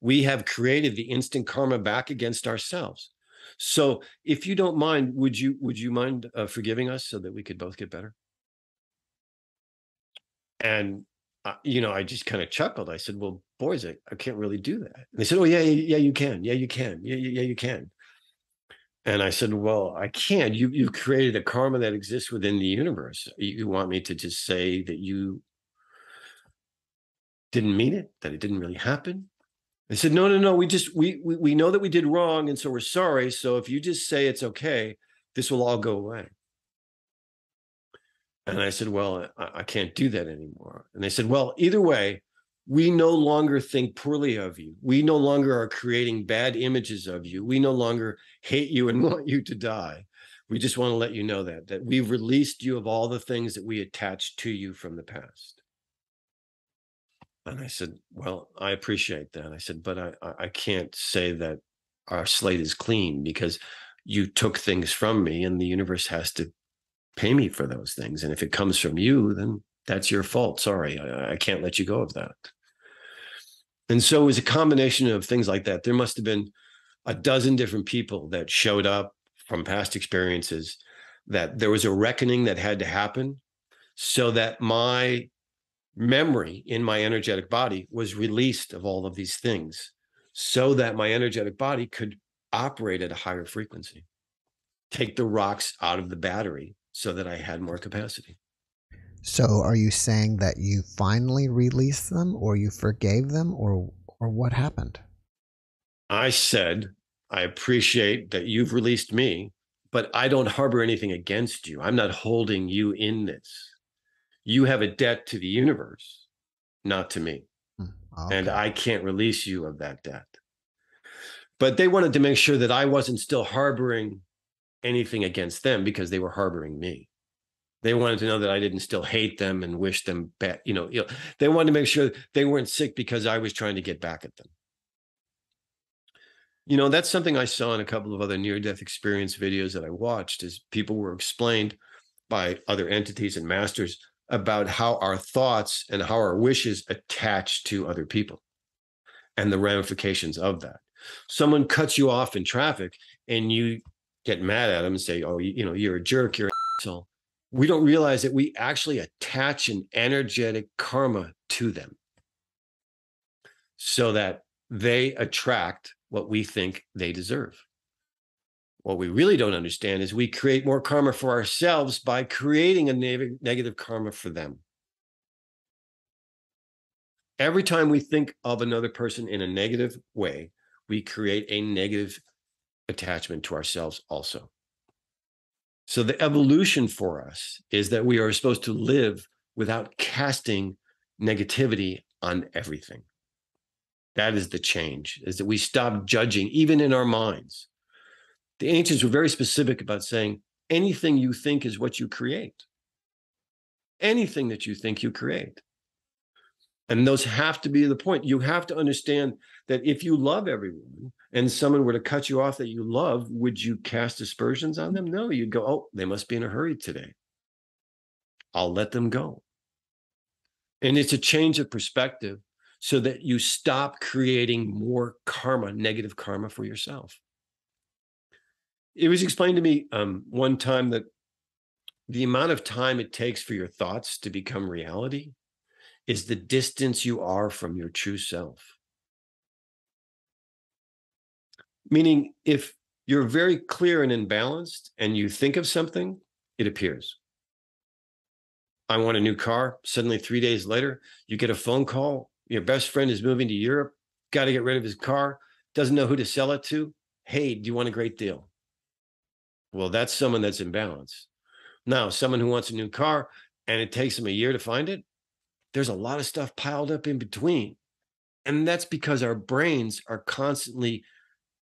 We have created the instant karma back against ourselves. So if you don't mind, would you mind forgiving us so that we could both get better? And, I just kind of chuckled. I said, well, boys, I can't really do that. And they said, oh, yeah, you can. Yeah, you can. Yeah, you can. And I said, well, I can't. You've created a karma that exists within the universe. You want me to just say that you didn't mean it, that it didn't really happen? They said, no, we know that we did wrong, and so we're sorry. So if you just say it's okay, this will all go away. And I said, well, I can't do that anymore. And they said, well, either way, we no longer think poorly of you. We no longer are creating bad images of you. We no longer hate you and want you to die. We just want to let you know that we've released you of all the things that we attached to you from the past. And I said, well, I appreciate that. I said, but I can't say that our slate is clean because you took things from me and the universe has to pay me for those things. And if it comes from you, then that's your fault. Sorry, I can't let you go of that. And so it was a combination of things like that. There must have been a dozen different people that showed up from past experiences, that there was a reckoning that had to happen so that my memory in my energetic body was released of all of these things so that my energetic body could operate at a higher frequency, take the rocks out of the battery, so that I had more capacity. So are you saying that you finally released them, or you forgave them, or what happened? I said, I appreciate that you've released me, but I don't harbor anything against you. I'm not holding you in this. You have a debt to the universe, not to me. Okay. And I can't release you of that debt. But they wanted to make sure that I wasn't still harboring anything against them because they were harboring me. They wanted to know that I didn't still hate them and wish them bad. They wanted to make sure they weren't sick because I was trying to get back at them. That's something I saw in a couple of other near-death experience videos that I watched, is people were explained by other entities and masters about how our thoughts and how our wishes attach to other people and the ramifications of that. Someone cuts you off in traffic and you get mad at them and say, oh, you're a jerk, you're an asshole. We don't realize that we actually attach an energetic karma to them so that they attract what we think they deserve. What we really don't understand is we create more karma for ourselves by creating a negative karma for them. Every time we think of another person in a negative way, we create a negative attachment to ourselves also. So the evolution for us is that we are supposed to live without casting negativity on everything. That is the change, is that we stop judging, even in our minds. The ancients were very specific about saying, anything you think is what you create. Anything that you think you create. And those have to be the point. You have to understand that if you love everyone and someone were to cut you off that you love, would you cast aspersions on them? No, you'd go, oh, they must be in a hurry today. I'll let them go. And it's a change of perspective so that you stop creating more karma, negative karma for yourself. It was explained to me one time that the amount of time it takes for your thoughts to become reality is the distance you are from your true self. Meaning, if you're very clear and imbalanced and you think of something, it appears. I want a new car. Suddenly, 3 days later, you get a phone call. Your best friend is moving to Europe. Got to get rid of his car. Doesn't know who to sell it to. Hey, do you want a great deal? Well, that's someone that's imbalanced. Now, someone who wants a new car and it takes them a year to find it, there's a lot of stuff piled up in between. And that's because our brains are constantly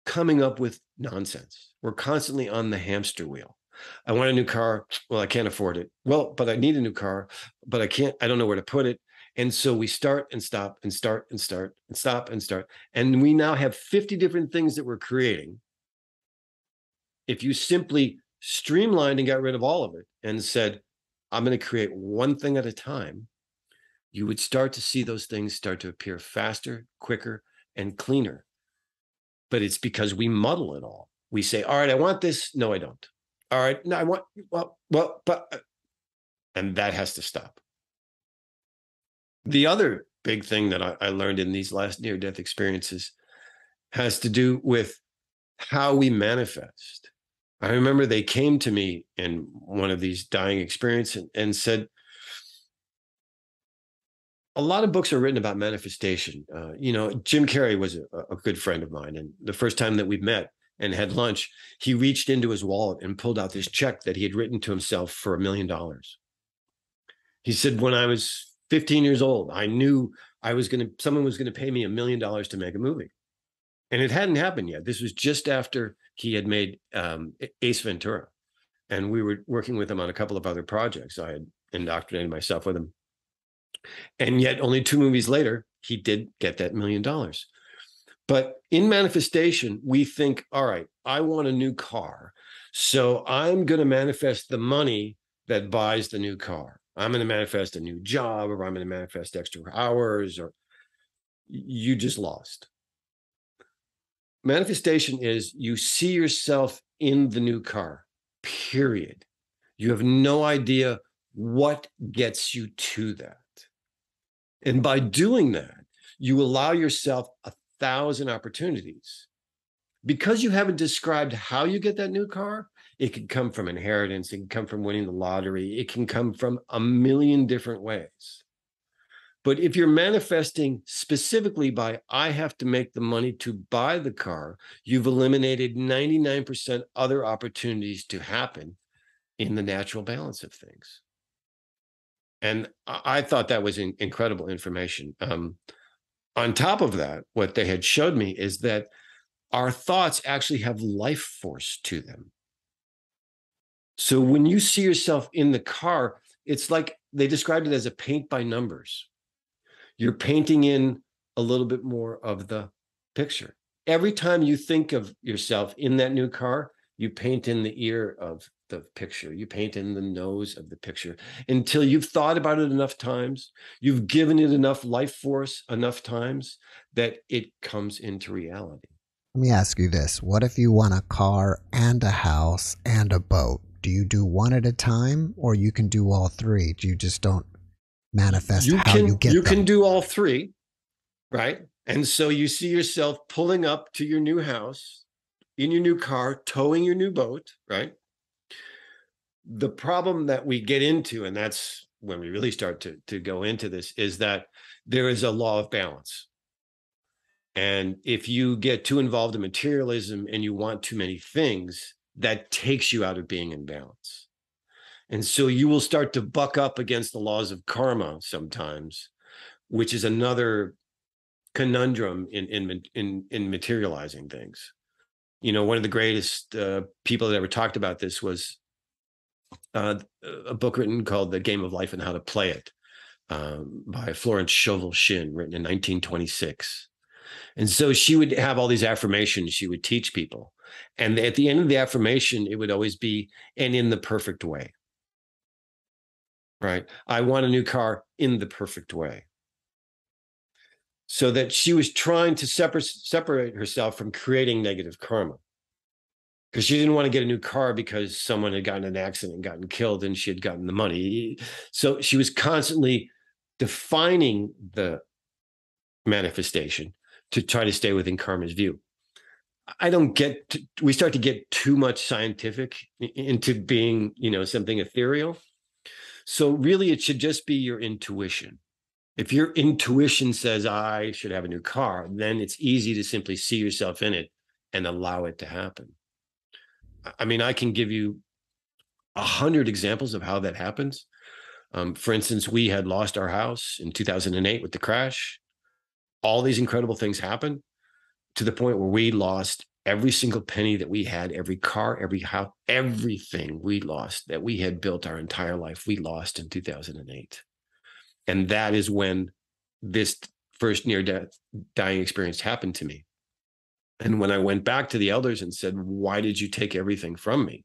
coming up with nonsense. We're constantly on the hamster wheel. I want a new car. Well, I can't afford it. Well, but I need a new car, but I can't, I don't know where to put it. And so we start and stop and start and start and stop and start. And we now have 50 different things that we're creating. If you simply streamlined and got rid of all of it and said, I'm going to create one thing at a time, you would start to see those things start to appear faster, quicker, and cleaner. But it's because we muddle it all. We say, all right, I want this. No, I don't. All right, no, I want, well, but, and that has to stop. The other big thing that I learned in these last near-death experiences has to do with how we manifest. I remember they came to me in one of these dying experiences and said, a lot of books are written about manifestation. Jim Carrey was a good friend of mine. And the first time that we met and had lunch, he reached into his wallet and pulled out this check that he had written to himself for $1 million. He said, when I was 15 years old, I knew someone was going to pay me $1 million to make a movie. And it hadn't happened yet. This was just after he had made Ace Ventura. And we were working with him on a couple of other projects. I had indoctrinated myself with him. And yet only 2 movies later, he did get that $1 million. But in manifestation, we think, all right, I want a new car. So I'm going to manifest the money that buys the new car. I'm going to manifest a new job, or I'm going to manifest extra hours, or you just lost. Manifestation is you see yourself in the new car, period. You have no idea what gets you to that. And by doing that, you allow yourself 1,000 opportunities. Because you haven't described how you get that new car, it can come from inheritance, it can come from winning the lottery, it can come from a million different ways. But if you're manifesting specifically by, I have to make the money to buy the car, you've eliminated 99% other opportunities to happen in the natural balance of things. And I thought that was incredible information. On top of that, what they had showed me is that our thoughts actually have life force to them. So when you see yourself in the car, it's like they described it as a paint by numbers. You're painting in a little bit more of the picture. Every time you think of yourself in that new car, you paint in the ear of the picture. You paint in the nose of the picture until you've thought about it enough times. You've given it enough life force enough times that it comes into reality. Let me ask you this. What if you want a car and a house and a boat? Do you do one at a time, or you can do all three? You just don't manifest how you get them. You can do all three, right? And so you see yourself pulling up to your new house, in your new car, towing your new boat, right? The problem that we get into, and that's when we really start to go into this, is that there is a law of balance. And if you get too involved in materialism and you want too many things, that takes you out of being in balance. And so you will start to buck up against the laws of karma sometimes, which is another conundrum in materializing things. You know, one of the greatest people that ever talked about this was a book written called The Game of Life and How to Play It by Florence Shovel Shin, written in 1926. And so she would have all these affirmations she would teach people. And at the end of the affirmation, it would always be, and in the perfect way. right? I want a new car in the perfect way. So that she was trying to separate herself from creating negative karma, because she didn't want to get a new car because someone had gotten in an accident and gotten killed and she had gotten the money. So she was constantly defining the manifestation to try to stay within karma's view. I don't get, we start to get too much scientific into being, you know, something ethereal. So really it should just be your intuition. If your intuition says I should have a new car, then it's easy to simply see yourself in it and allow it to happen. I mean, I can give you 100 examples of how that happens. For instance, we had lost our house in 2008 with the crash. All these incredible things happened to the point where we lost every single penny that we had, every car, every house, everything we lost that we had built our entire life, we lost in 2008. And that is when this first near-death dying experience happened to me. And when I went back to the elders and said, why did you take everything from me?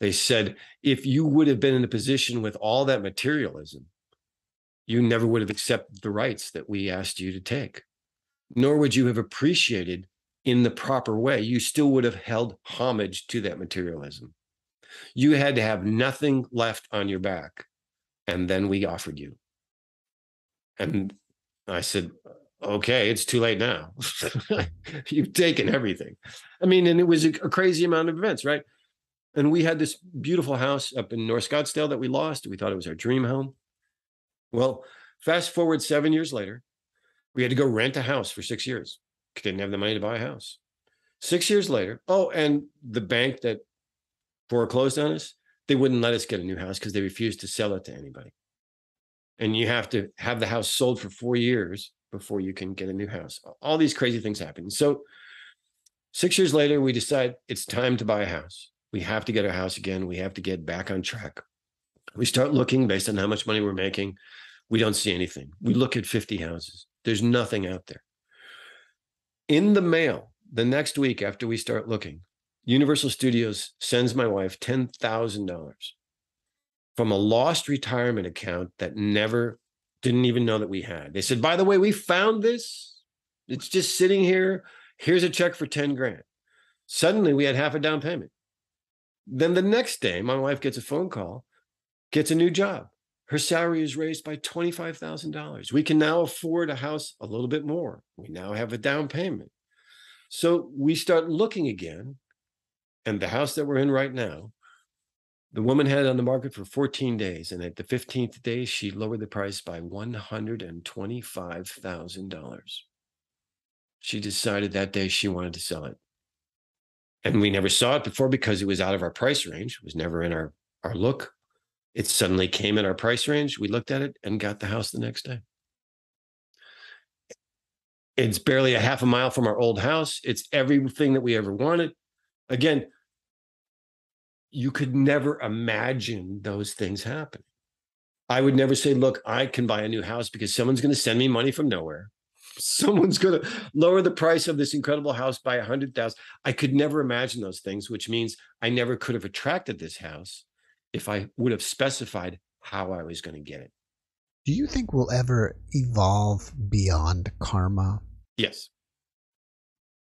They said, if you would have been in a position with all that materialism, you never would have accepted the rights that we asked you to take, nor would you have appreciated in the proper way. You still would have held homage to that materialism. You had to have nothing left on your back. And then we offered you. And I said, okay, it's too late now. You've taken everything. I mean, and it was a crazy amount of events, right? And we had this beautiful house up in North Scottsdale that we lost. We thought it was our dream home. Well, fast forward 7 years later, we had to go rent a house for 6 years. Didn't have the money to buy a house. 6 years later, oh, and the bank that foreclosed on us, they wouldn't let us get a new house because they refused to sell it to anybody. And you have to have the house sold for 4 years before you can get a new house. All these crazy things happen. So 6 years later, we decide it's time to buy a house. We have to get our house again. We have to get back on track. We start looking based on how much money we're making. We don't see anything. We look at 50 houses. There's nothing out there. In the mail, the next week after we start looking, Universal Studios sends my wife $10,000 from a lost retirement account that never didn't even know that we had. They said, by the way, we found this. It's just sitting here. Here's a check for 10 grand. Suddenly we had half a down payment. Then the next day, my wife gets a phone call, gets a new job. Her salary is raised by $25,000. We can now afford a house a little bit more. We now have a down payment. So we start looking again. And the house that we're in right now, the woman had it on the market for 14 days. And at the 15th day, she lowered the price by $125,000. She decided that day she wanted to sell it. And we never saw it before because it was out of our price range. It was never in our look. It suddenly came in our price range. We looked at it and got the house the next day. It's barely a half a mile from our old house. It's everything that we ever wanted. Again, you could never imagine those things happening. I would never say, look, I can buy a new house because someone's going to send me money from nowhere. Someone's going to lower the price of this incredible house by $100,000. I could never imagine those things, which means I never could have attracted this house if I would have specified how I was going to get it. Do you think we'll ever evolve beyond karma? Yes.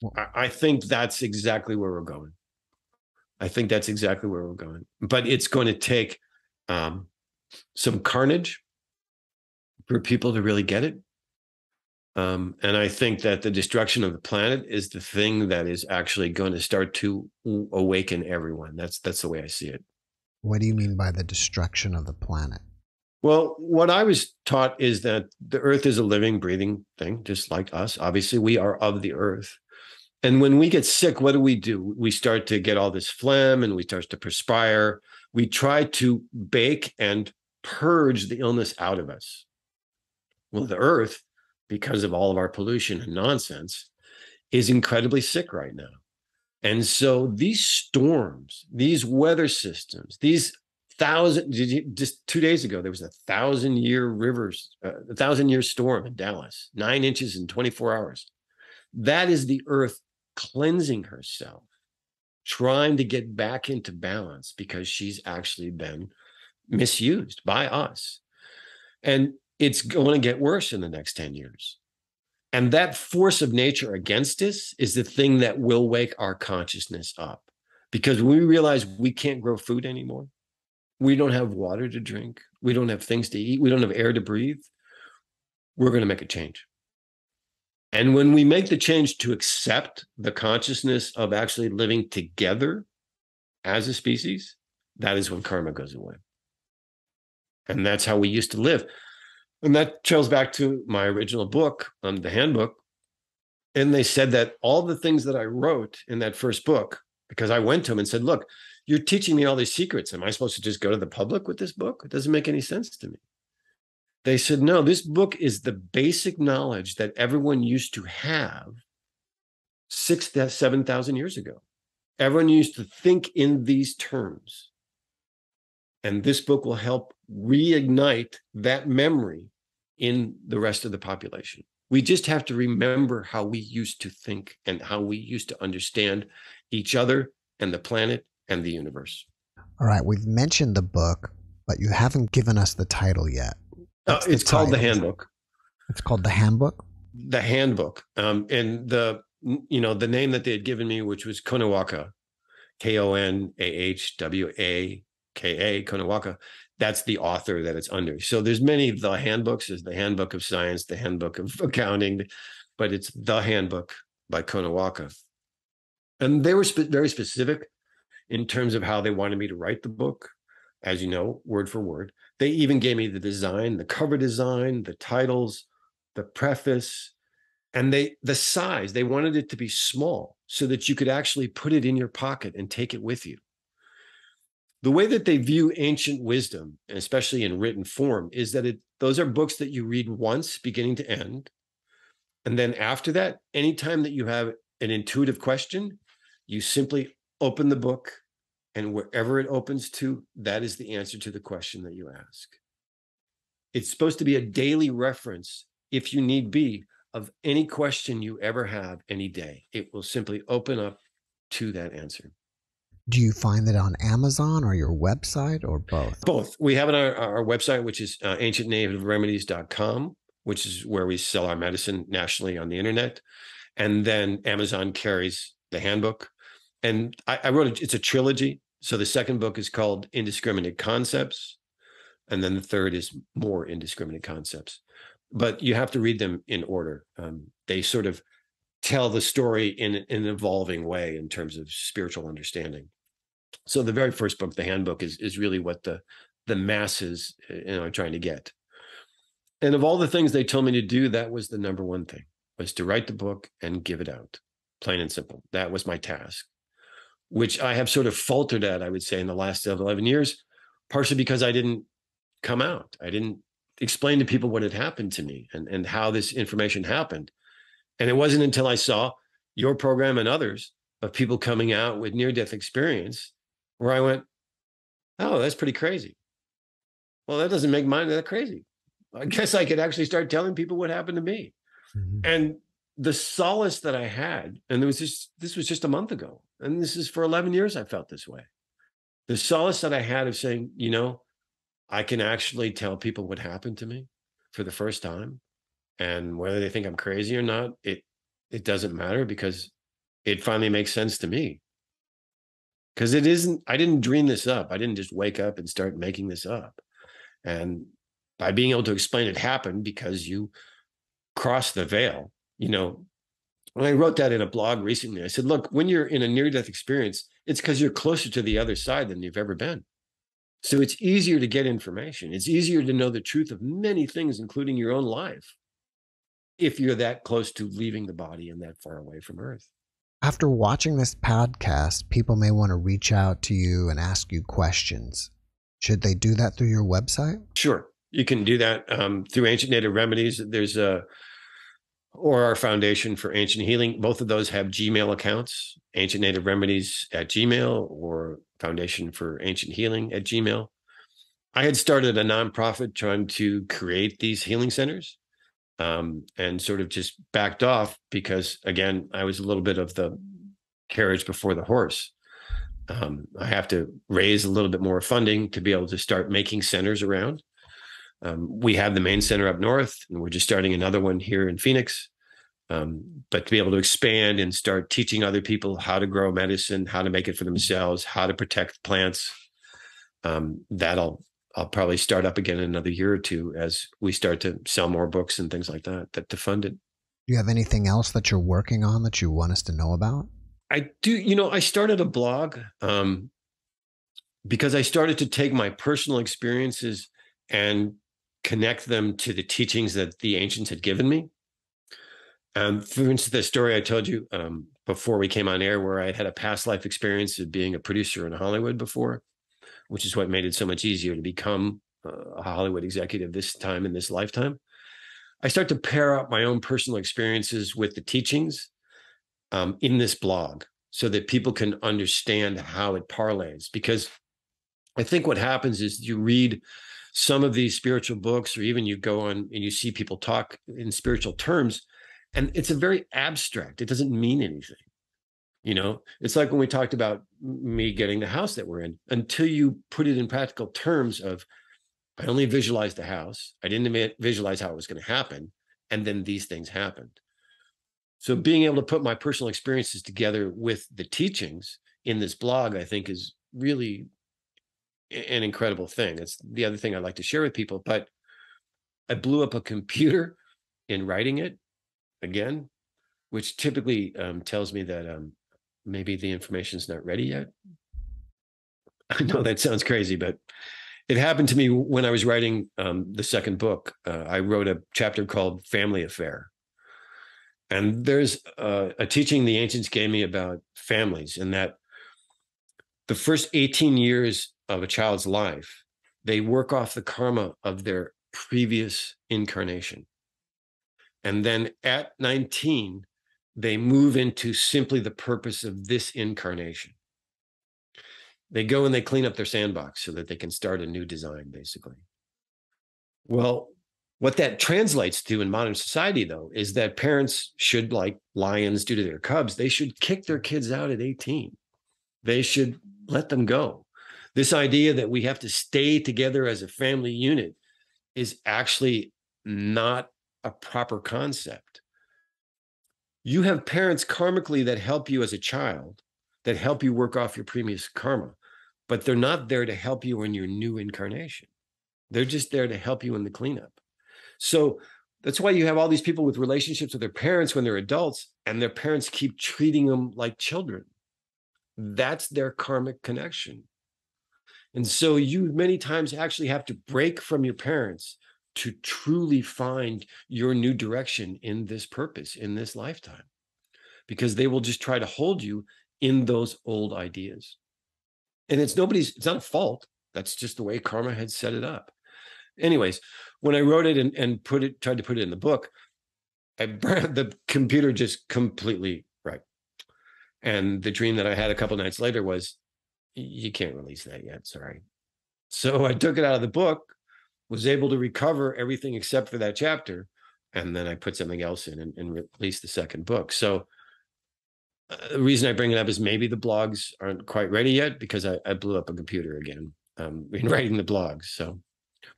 Well, I think that's exactly where we're going. I think that's exactly where we're going. But it's going to take some carnage for people to really get it. And I think that the destruction of the planet is the thing that is actually going to start to awaken everyone. That's the way I see it. What do you mean by the destruction of the planet? Well, what I was taught is that the earth is a living, breathing thing, just like us. Obviously, we are of the earth. And when we get sick, what do? We start to get all this phlegm and we start to perspire. We try to bake and purge the illness out of us. Well, the earth, because of all of our pollution and nonsense, is incredibly sick right now. And so these storms, these weather systems, these thousand, just 2 days ago, there was a 1,000-year storm in Dallas, 9 inches in 24 hours. That is the earth cleansing herself, trying to get back into balance because she's actually been misused by us. And it's going to get worse in the next 10 years. And that force of nature against us is the thing that will wake our consciousness up. Because we realize we can't grow food anymore. We don't have water to drink. We don't have things to eat. We don't have air to breathe. We're going to make a change. And when we make the change to accept the consciousness of actually living together as a species, that is when karma goes away. And that's how we used to live. And that trails back to my original book, The Handbook. And they said that all the things that I wrote in that first book, because I went to them and said, look, you're teaching me all these secrets. Am I supposed to just go to the public with this book? It doesn't make any sense to me. They said, no, this book is the basic knowledge that everyone used to have 6,000 to 7,000 years ago. Everyone used to think in these terms. And this book will help reignite that memory in the rest of the population. We just have to remember how we used to think and how we used to understand each other and the planet and the universe. All right, we've mentioned the book, but you haven't given us the title yet. It's called The Handbook. It's called The Handbook? The Handbook. And the name that they had given me, which was Konahwhaka, Konahwhaka, Konahwhaka, that's the author that it's under. So there's many The Handbooks. There's The Handbook of Science, The Handbook of Accounting, but it's The Handbook by Konahwhaka. And they were very specific in terms of how they wanted me to write the book, as you know, word for word. They even gave me the design, the cover design, the titles, the preface, and the size. They wanted it to be small so that you could actually put it in your pocket and take it with you. The way that they view ancient wisdom, especially in written form, is that those are books that you read once, beginning to end. And then after that, anytime that you have an intuitive question, you simply open the book, and wherever it opens to, that is the answer to the question that you ask. It's supposed to be a daily reference, if you need be, of any question you ever have any day. It will simply open up to that answer. Do you find that on Amazon or your website or both? Both. We have it on our website, which is ancientnativeremedies.com, which is where we sell our medicine nationally on the internet. And then Amazon carries The Handbook. And I wrote it's a trilogy. So the second book is called Indiscriminate Concepts. And then the third is More Indiscriminate Concepts. But you have to read them in order. They sort of tell the story in an evolving way in terms of spiritual understanding. So the very first book, The Handbook, is really what the masses are trying to get. And of all the things they told me to do, that was the number one thing, was to write the book and give it out, plain and simple. That was my task, which I have sort of faltered at, I would say, in the last 11 years, partially because I didn't come out. I didn't explain to people what had happened to me and how this information happened. And it wasn't until I saw your program and others of people coming out with near-death experience where I went, oh, that's pretty crazy. Well, that doesn't make mine that crazy. I guess I could actually start telling people what happened to me. Mm-hmm. And the solace that I had, and this was just a month ago, and this is for 11 years I felt this way. The solace that I had of saying, I can actually tell people what happened to me for the first time. And whether they think I'm crazy or not, it doesn't matter, because it finally makes sense to me. Because it isn't, I didn't dream this up. I didn't just wake up and start making this up. And by being able to explain it happened because you crossed the veil, when I wrote that in a blog recently, I said, look, when you're in a near-death experience, it's because you're closer to the other side than you've ever been. So it's easier to get information. It's easier to know the truth of many things, including your own life, if you're that close to leaving the body and that far away from Earth. After watching this podcast, people may want to reach out to you and ask you questions. Should they do that through your website? Sure. You can do that through Ancient Native Remedies. There's or our Foundation for Ancient Healing. Both of those have Gmail accounts, ancientnativeremedies@gmail.com or Foundation for Ancient Healing @gmail.com. I had started a nonprofit trying to create these healing centers and sort of just backed off because, again, I was a little bit of the carriage before the horse. I have to raise a little bit more funding to be able to start making centers around. We have the main center up north, and we're just starting another one here in Phoenix. But to be able to expand and start teaching other people how to grow medicine, how to make it for themselves, how to protect plants, I'll probably start up again in another year or two as we start to sell more books and things like that to fund it. Do you have anything else that you're working on that you want us to know about? I do. You know, I started a blog because I started to take my personal experiences and connect them to the teachings that the ancients had given me. For instance, the story I told you before we came on air, where I had a past life experience of being a producer in Hollywood before, which is what made it so much easier to become a Hollywood executive this time in this lifetime. I start to pair up my own personal experiences with the teachings in this blog so that people can understand how it parlays. Because I think what happens is you read some of these spiritual books, or even you go on and you see people talk in spiritual terms, and it's a very abstract. It doesn't mean anything. You know, it's like when we talked about me getting the house that we're in, until you put it in practical terms of, I only visualized the house. I didn't visualize how it was going to happen. And then these things happened. So being able to put my personal experiences together with the teachings in this blog, I think, is really an incredible thing. It's the other thing I'd like to share with people, but I blew up a computer in writing it again, which typically tells me that maybe the information's not ready yet. I know that sounds crazy, but it happened to me when I was writing the second book. I wrote a chapter called Family Affair. And there's a teaching the ancients gave me about families, and that the first 18 years of a child's life, they work off the karma of their previous incarnation. And then at 19, they move into simply the purpose of this incarnation. They go and they clean up their sandbox so that they can start a new design, basically. Well, what that translates to in modern society, though, is that parents should, like lions do to their cubs, they should kick their kids out at 18. They should let them go. This idea that we have to stay together as a family unit is actually not a proper concept. You have parents karmically that help you as a child, that help you work off your previous karma, but they're not there to help you in your new incarnation. They're just there to help you in the cleanup. So that's why you have all these people with relationships with their parents when they're adults, and their parents keep treating them like children. That's their karmic connection. And so you many times actually have to break from your parents to truly find your new direction in this purpose, in this lifetime, because they will just try to hold you in those old ideas. And it's not a fault. That's just the way karma had set it up. Anyways, when I wrote it and tried to put it in the book, the computer just completely right. And the dream that I had a couple nights later was, you can't release that yet, sorry. So I took it out of the book, was able to recover everything except for that chapter. And then I put something else in and released the second book. So the reason I bring it up is maybe the blogs aren't quite ready yet, because I blew up a computer again in writing the blogs. So,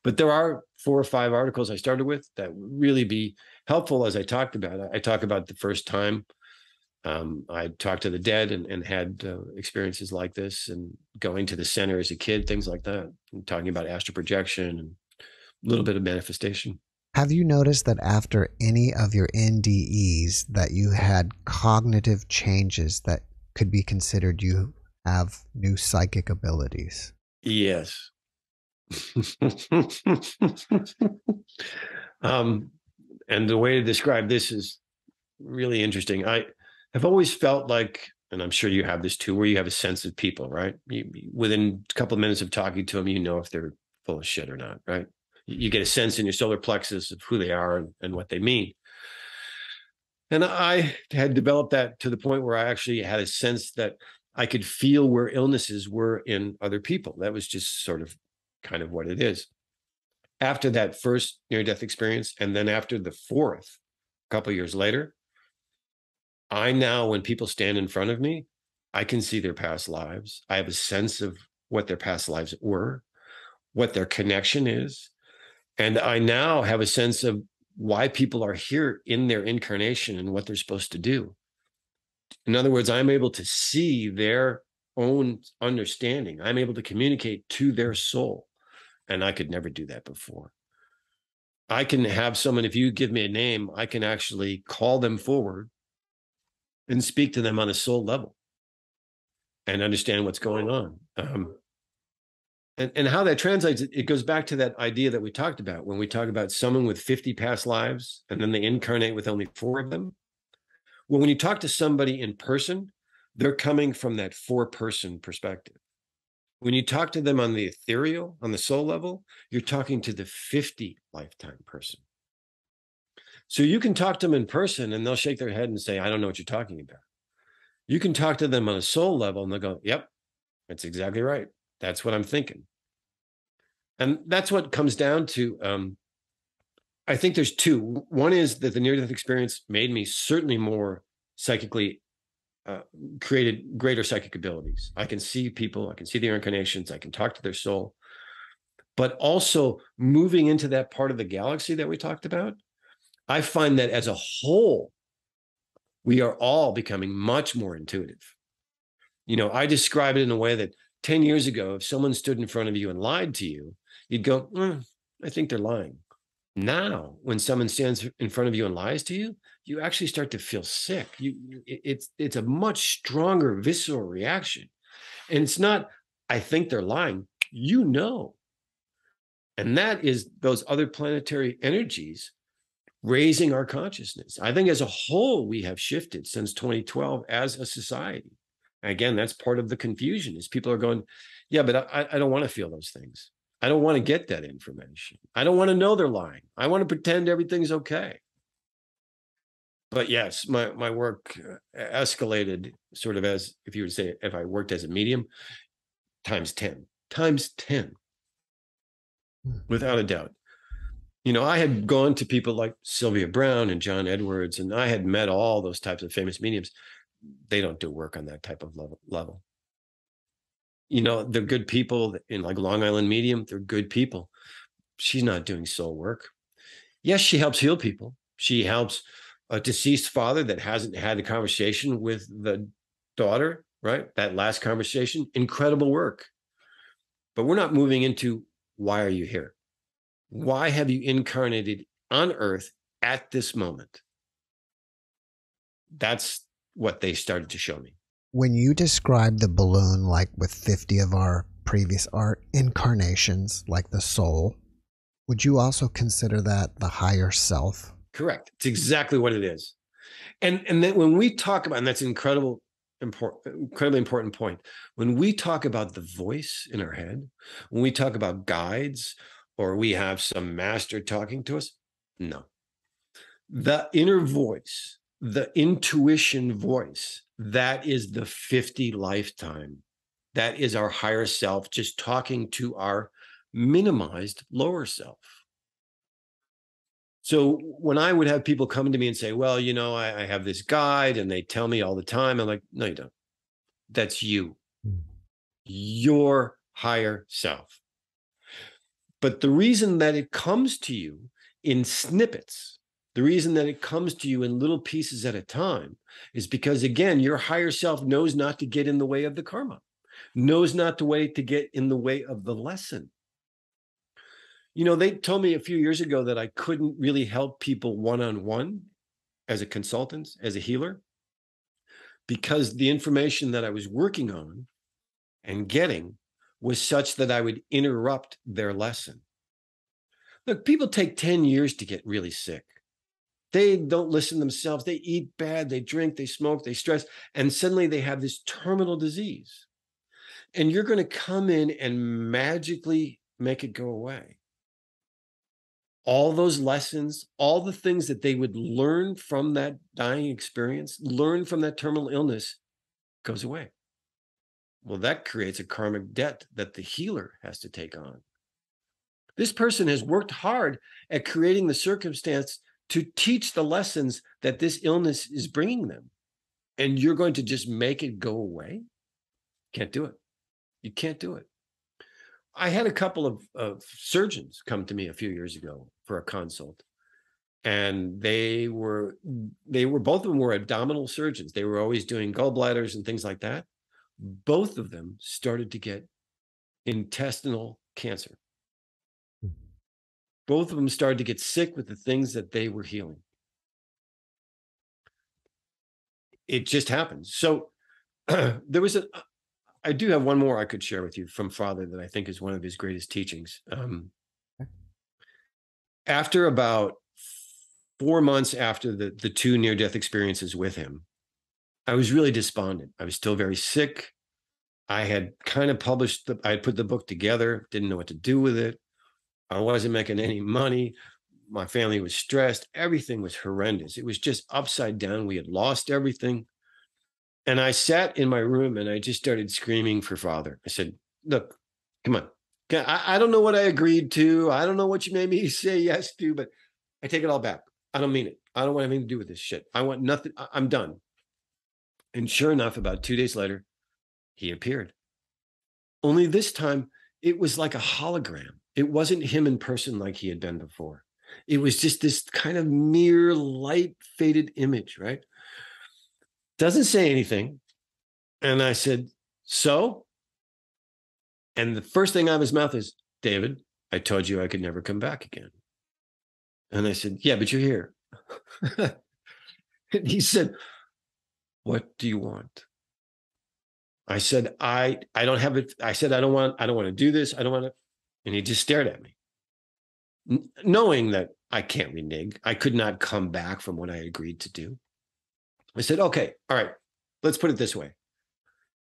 but there are 4 or 5 articles I started with that would really be helpful. As I talked about, I talk about the first time I talked to the dead and had experiences like this, and going to the center as a kid, things like that, and talking about astral projection and a little bit of manifestation. Have you noticed that after any of your NDEs that you had cognitive changes that could be considered you have new psychic abilities? Yes. And the way to describe this is really interesting. I have always felt like, and I'm sure you have this too, where you have a sense of people, right? Within a couple of minutes of talking to them, you know if they're full of shit or not, right? You get a sense in your solar plexus of who they are and what they mean. And I had developed that to the point where I actually had a sense that I could feel where illnesses were in other people. That was just sort of kind of what it is. After that first near-death experience, and then after the fourth, a couple of years later, I now, when people stand in front of me, I can see their past lives. I have a sense of what their past lives were, what their connection is. And I now have a sense of why people are here in their incarnation and what they're supposed to do. In other words, I'm able to see their own understanding. I'm able to communicate to their soul. And I could never do that before. I can have someone, if you give me a name, I can actually call them forward and speak to them on a soul level and understand what's going on. And how that translates, it goes back to that idea that we talked about when we talk about someone with 50 past lives and then they incarnate with only 4 of them. Well, when you talk to somebody in person, they're coming from that 4-person perspective. When you talk to them on the ethereal, on the soul level, you're talking to the 50 lifetime person. So you can talk to them in person and they'll shake their head and say, I don't know what you're talking about. You can talk to them on a soul level and they'll go, yep, that's exactly right. That's what I'm thinking. And that's what comes down to, I think there's 2. One is that the near-death experience made me certainly more psychically created greater psychic abilities. I can see people, I can see their incarnations, I can talk to their soul. But also moving into that part of the galaxy that we talked about, I find that as a whole, we are all becoming much more intuitive. You know, I describe it in a way that 10 years ago, if someone stood in front of you and lied to you, you'd go, I think they're lying. Now, when someone stands in front of you and lies to you, you actually start to feel sick. It's a much stronger visceral reaction. And it's not, I think they're lying, you know. And that is those other planetary energies raising our consciousness. I think as a whole, we have shifted since 2012 as a society. And again, that's part of the confusion is people are going, yeah, but I don't want to feel those things. I don't want to get that information. I don't want to know they're lying. I want to pretend everything's okay. But yes, my work escalated sort of as, if you would say, if I worked as a medium, times 10, without a doubt. You know, I had gone to people like Sylvia Brown and John Edwards, and I had met all those types of famous mediums. They don't do work on that type of level. You know, they're good people in like Long Island medium. They're good people. She's not doing soul work. Yes, she helps heal people. She helps a deceased father that hasn't had a conversation with the daughter, right? That last conversation, incredible work. But we're not moving into why are you here? Why have you incarnated on earth at this moment? That's what they started to show me. When you describe the balloon, like with 50 of our previous art incarnations, like the soul, would you also consider that the higher self? Correct. It's exactly what it is. And then when we talk about, and that's an incredibly important point, when we talk about the voice in our head, when we talk about guides, or we have some master talking to us, no. The inner voice, the intuition voice, that is the 50 lifetime. That is our higher self just talking to our minimized lower self. So when I would have people come to me and say, well, you know, I have this guide and they tell me all the time. I'm like, no, you don't. That's you, your higher self. But the reason that it comes to you in snippets, the reason that it comes to you in little pieces at a time is because, again, your higher self knows not to get in the way of the karma, knows not to get in the way of the lesson. You know, they told me a few years ago that I couldn't really help people one-on-one as a consultant, as a healer, because the information that I was working on and getting was such that I would interrupt their lesson. Look, people take 10 years to get really sick. They don't listen themselves. They eat bad. They drink. They smoke. They stress. And suddenly they have this terminal disease. And you're going to come in and magically make it go away. All those lessons, all the things that they would learn from that dying experience, learn from that terminal illness, goes away. Well, that creates a karmic debt that the healer has to take on. This person has worked hard at creating the circumstance to teach the lessons that this illness is bringing them. And you're going to just make it go away? Can't do it. You can't do it. I had a couple of surgeons come to me a few years ago for a consult, and they were both of them were abdominal surgeons. They were always doing gallbladders and things like that. Both of them started to get intestinal cancer. Both of them started to get sick with the things that they were healing. It just happens. So there was I do have one more I could share with you from Father that I think is one of his greatest teachings. After about 4 months after the two near-death experiences with him, I was really despondent. I was still very sick. I had kind of I had put the book together, didn't know what to do with it. I wasn't making any money. My family was stressed. Everything was horrendous. It was just upside down. We had lost everything. And I sat in my room and I just started screaming for Father. I said, look, come on. I don't know what I agreed to. I don't know what you made me say yes to, but I take it all back. I don't mean it. I don't want anything to do with this shit. I want nothing. I'm done. And sure enough, about 2 days later, he appeared. Only this time, it was like a hologram. It wasn't him in person like he had been before. It was just this kind of mere light faded image, right? Doesn't say anything. And I said, so? And the first thing out of his mouth is, David, I told you I could never come back again. And I said, yeah, but you're here. And he said, what do you want? I said, I don't have it. I said, I don't want to do this. I don't want to. And he just stared at me, knowing that I can't renege. I could not come back from what I agreed to do. I said, okay, all right, let's put it this way.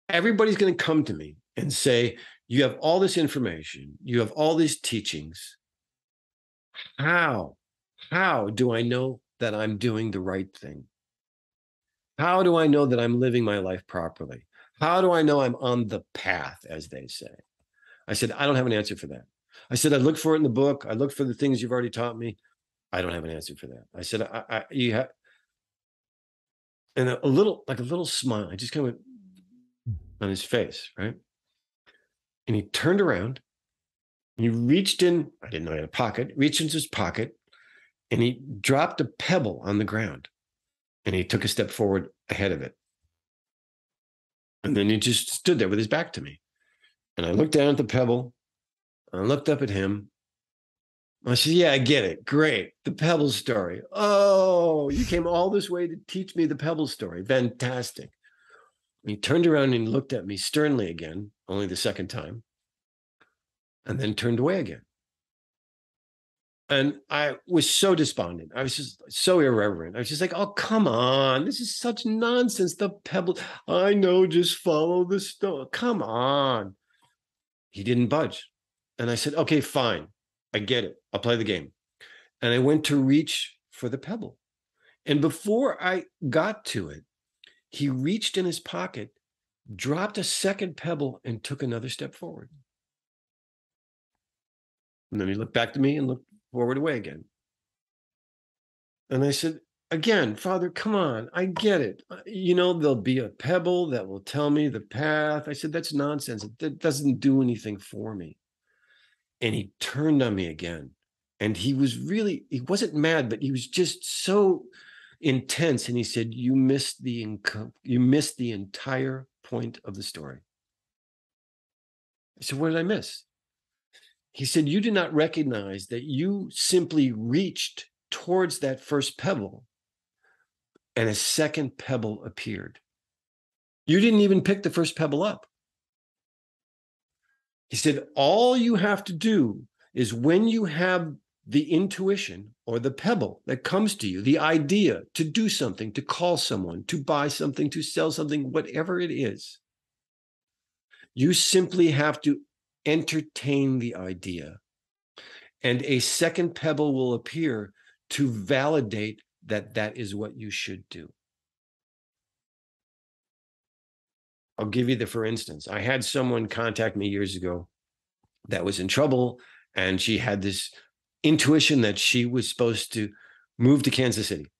Everybody's going to come to me and say, you have all this information. You have all these teachings. How do I know that I'm doing the right thing? How do I know that I'm living my life properly? How do I know I'm on the path, as they say? I said, I don't have an answer for that. I said, I looked for it in the book. I looked for the things you've already taught me. I don't have an answer for that. I said, you have. And a little smile, I just kind of went on his face, right? And he turned around and he reached in, I didn't know he had a pocket, reached into his pocket and he dropped a pebble on the ground and he took a step forward ahead of it. And then he just stood there with his back to me. And I looked down at the pebble and I looked up at him. I said, yeah, I get it. Great. The pebble story. Oh, you came all this way to teach me the pebble story. Fantastic. And he turned around and looked at me sternly again, only the second time, and then turned away again. And I was so despondent. I was just so irreverent. I was just like, oh, come on. This is such nonsense. The pebble. I know, just follow the stone. Come on. He didn't budge. And I said, okay, fine. I get it. I'll play the game. And I went to reach for the pebble. And before I got to it, he reached in his pocket, dropped a second pebble, and took another step forward. And then he looked back to me and looked forward away again. And I said, again, Father, come on. I get it. You know, there'll be a pebble that will tell me the path. I said, that's nonsense. That doesn't do anything for me. And he turned on me again. And he was really, he wasn't mad, but he was just so intense. And he said, you missed the entire point of the story. I said, what did I miss? He said, you did not recognize that you simply reached towards that first pebble and a second pebble appeared. You didn't even pick the first pebble up. He said, all you have to do is when you have the intuition or the pebble that comes to you, the idea to do something, to call someone, to buy something, to sell something, whatever it is, you simply have to entertain the idea. And a second pebble will appear to validate that is what you should do. I'll give you the for instance. I had someone contact me years ago that was in trouble, and she had this intuition that she was supposed to move to Kansas City.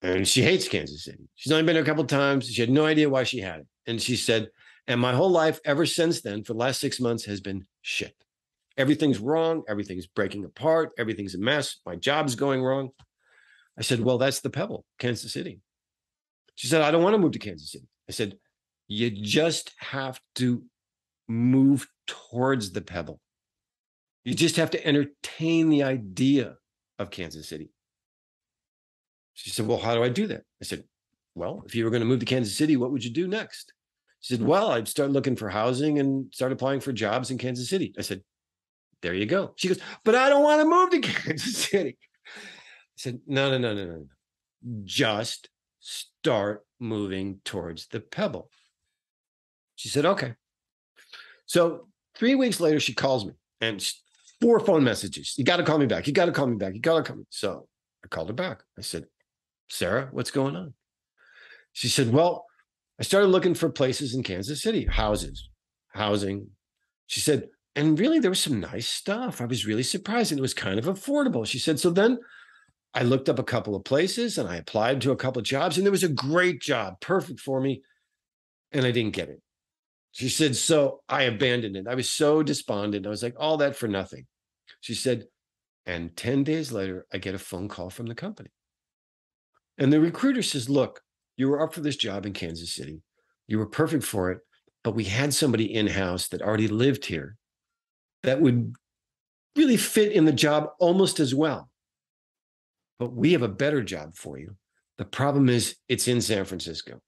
And she hates Kansas City. She's only been there a couple of times. She had no idea why she had it. And she said, and my whole life ever since then, for the last 6 months, has been shit. Everything's wrong. Everything's breaking apart. Everything's a mess. My job's going wrong. I said, well, that's the pebble, Kansas City. She said, I don't want to move to Kansas City. I said, you just have to move towards the pebble. You just have to entertain the idea of Kansas City. She said, well, how do I do that? I said, well, if you were going to move to Kansas City, what would you do next? She said, well, I'd start looking for housing and start applying for jobs in Kansas City. I said, there you go. She goes, but I don't want to move to Kansas City. I said, no. Just start moving towards the pebble. She said, okay. So 3 weeks later, she calls me and 4 phone messages. You got to call me back. You got to call me back. You got to call me. So I called her back. I said, Sarah, what's going on? She said, well, I started looking for places in Kansas City, housing. She said, and really there was some nice stuff. I was really surprised, and it was kind of affordable. She said, so then I looked up a couple of places and I applied to a couple of jobs, and there was a great job, perfect for me, and I didn't get it. She said, so I abandoned it. I was so despondent. I was like, all that for nothing. She said, and 10 days later, I get a phone call from the company. And the recruiter says, look, you were up for this job in Kansas City. You were perfect for it, but we had somebody in-house that already lived here that would really fit in the job almost as well. But we have a better job for you. The problem is it's in San Francisco.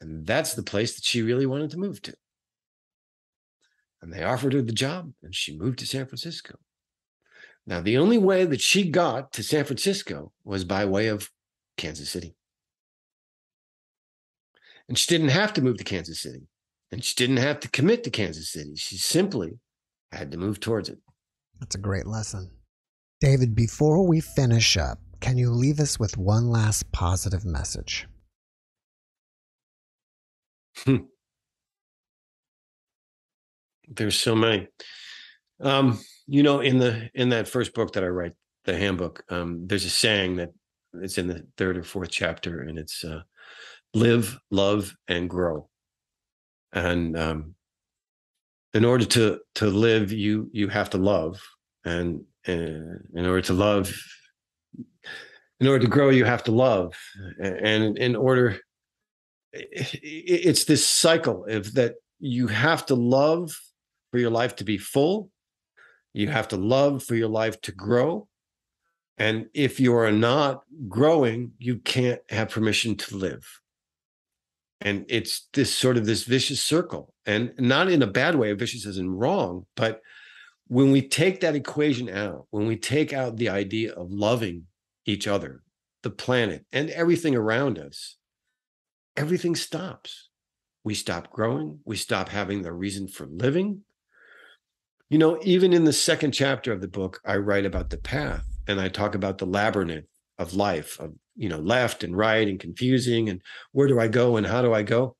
And that's the place that she really wanted to move to. And they offered her the job, and she moved to San Francisco. Now, the only way that she got to San Francisco was by way of Kansas City. And she didn't have to move to Kansas City. And she didn't have to commit to Kansas City. She simply had to move towards it. That's a great lesson. David, before we finish up, can you leave us with one last positive message? There's so many. In that first book that I write, The Handbook, there's a saying that it's in the 3rd or 4th chapter, and it's live, love, and grow. And in order to live, you have to love, and in order to love, in order to grow, you have to love, and in order. It's this cycle of that you have to love for your life to be full. You have to love for your life to grow. And if you are not growing, you can't have permission to live. And it's this sort of this vicious circle, and not in a bad way, vicious as in wrong. But when we take that equation out, when we take out the idea of loving each other, the planet, and everything around us, everything stops. We stop growing. We stop having the reason for living. You know, even in the 2nd chapter of the book, I write about the path, and I talk about the labyrinth of life, of, you know, left and right and confusing, and where do I go and how do I go?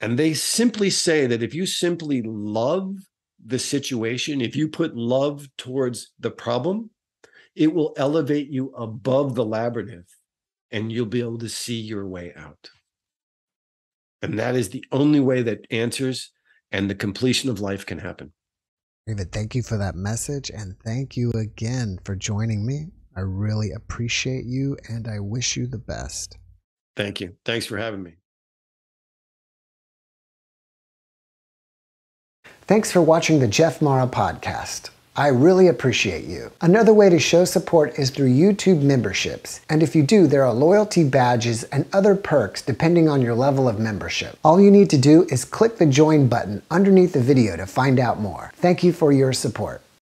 And they simply say that if you simply love the situation, if you put love towards the problem, it will elevate you above the labyrinth, and you'll be able to see your way out. And that is the only way that answers and the completion of life can happen. David, thank you for that message. And thank you again for joining me. I really appreciate you, and I wish you the best. Thank you. Thanks for having me. Thanks for watching the Jeff Mara podcast. I really appreciate you. Another way to show support is through YouTube memberships. And if you do, there are loyalty badges and other perks depending on your level of membership. All you need to do is click the join button underneath the video to find out more. Thank you for your support.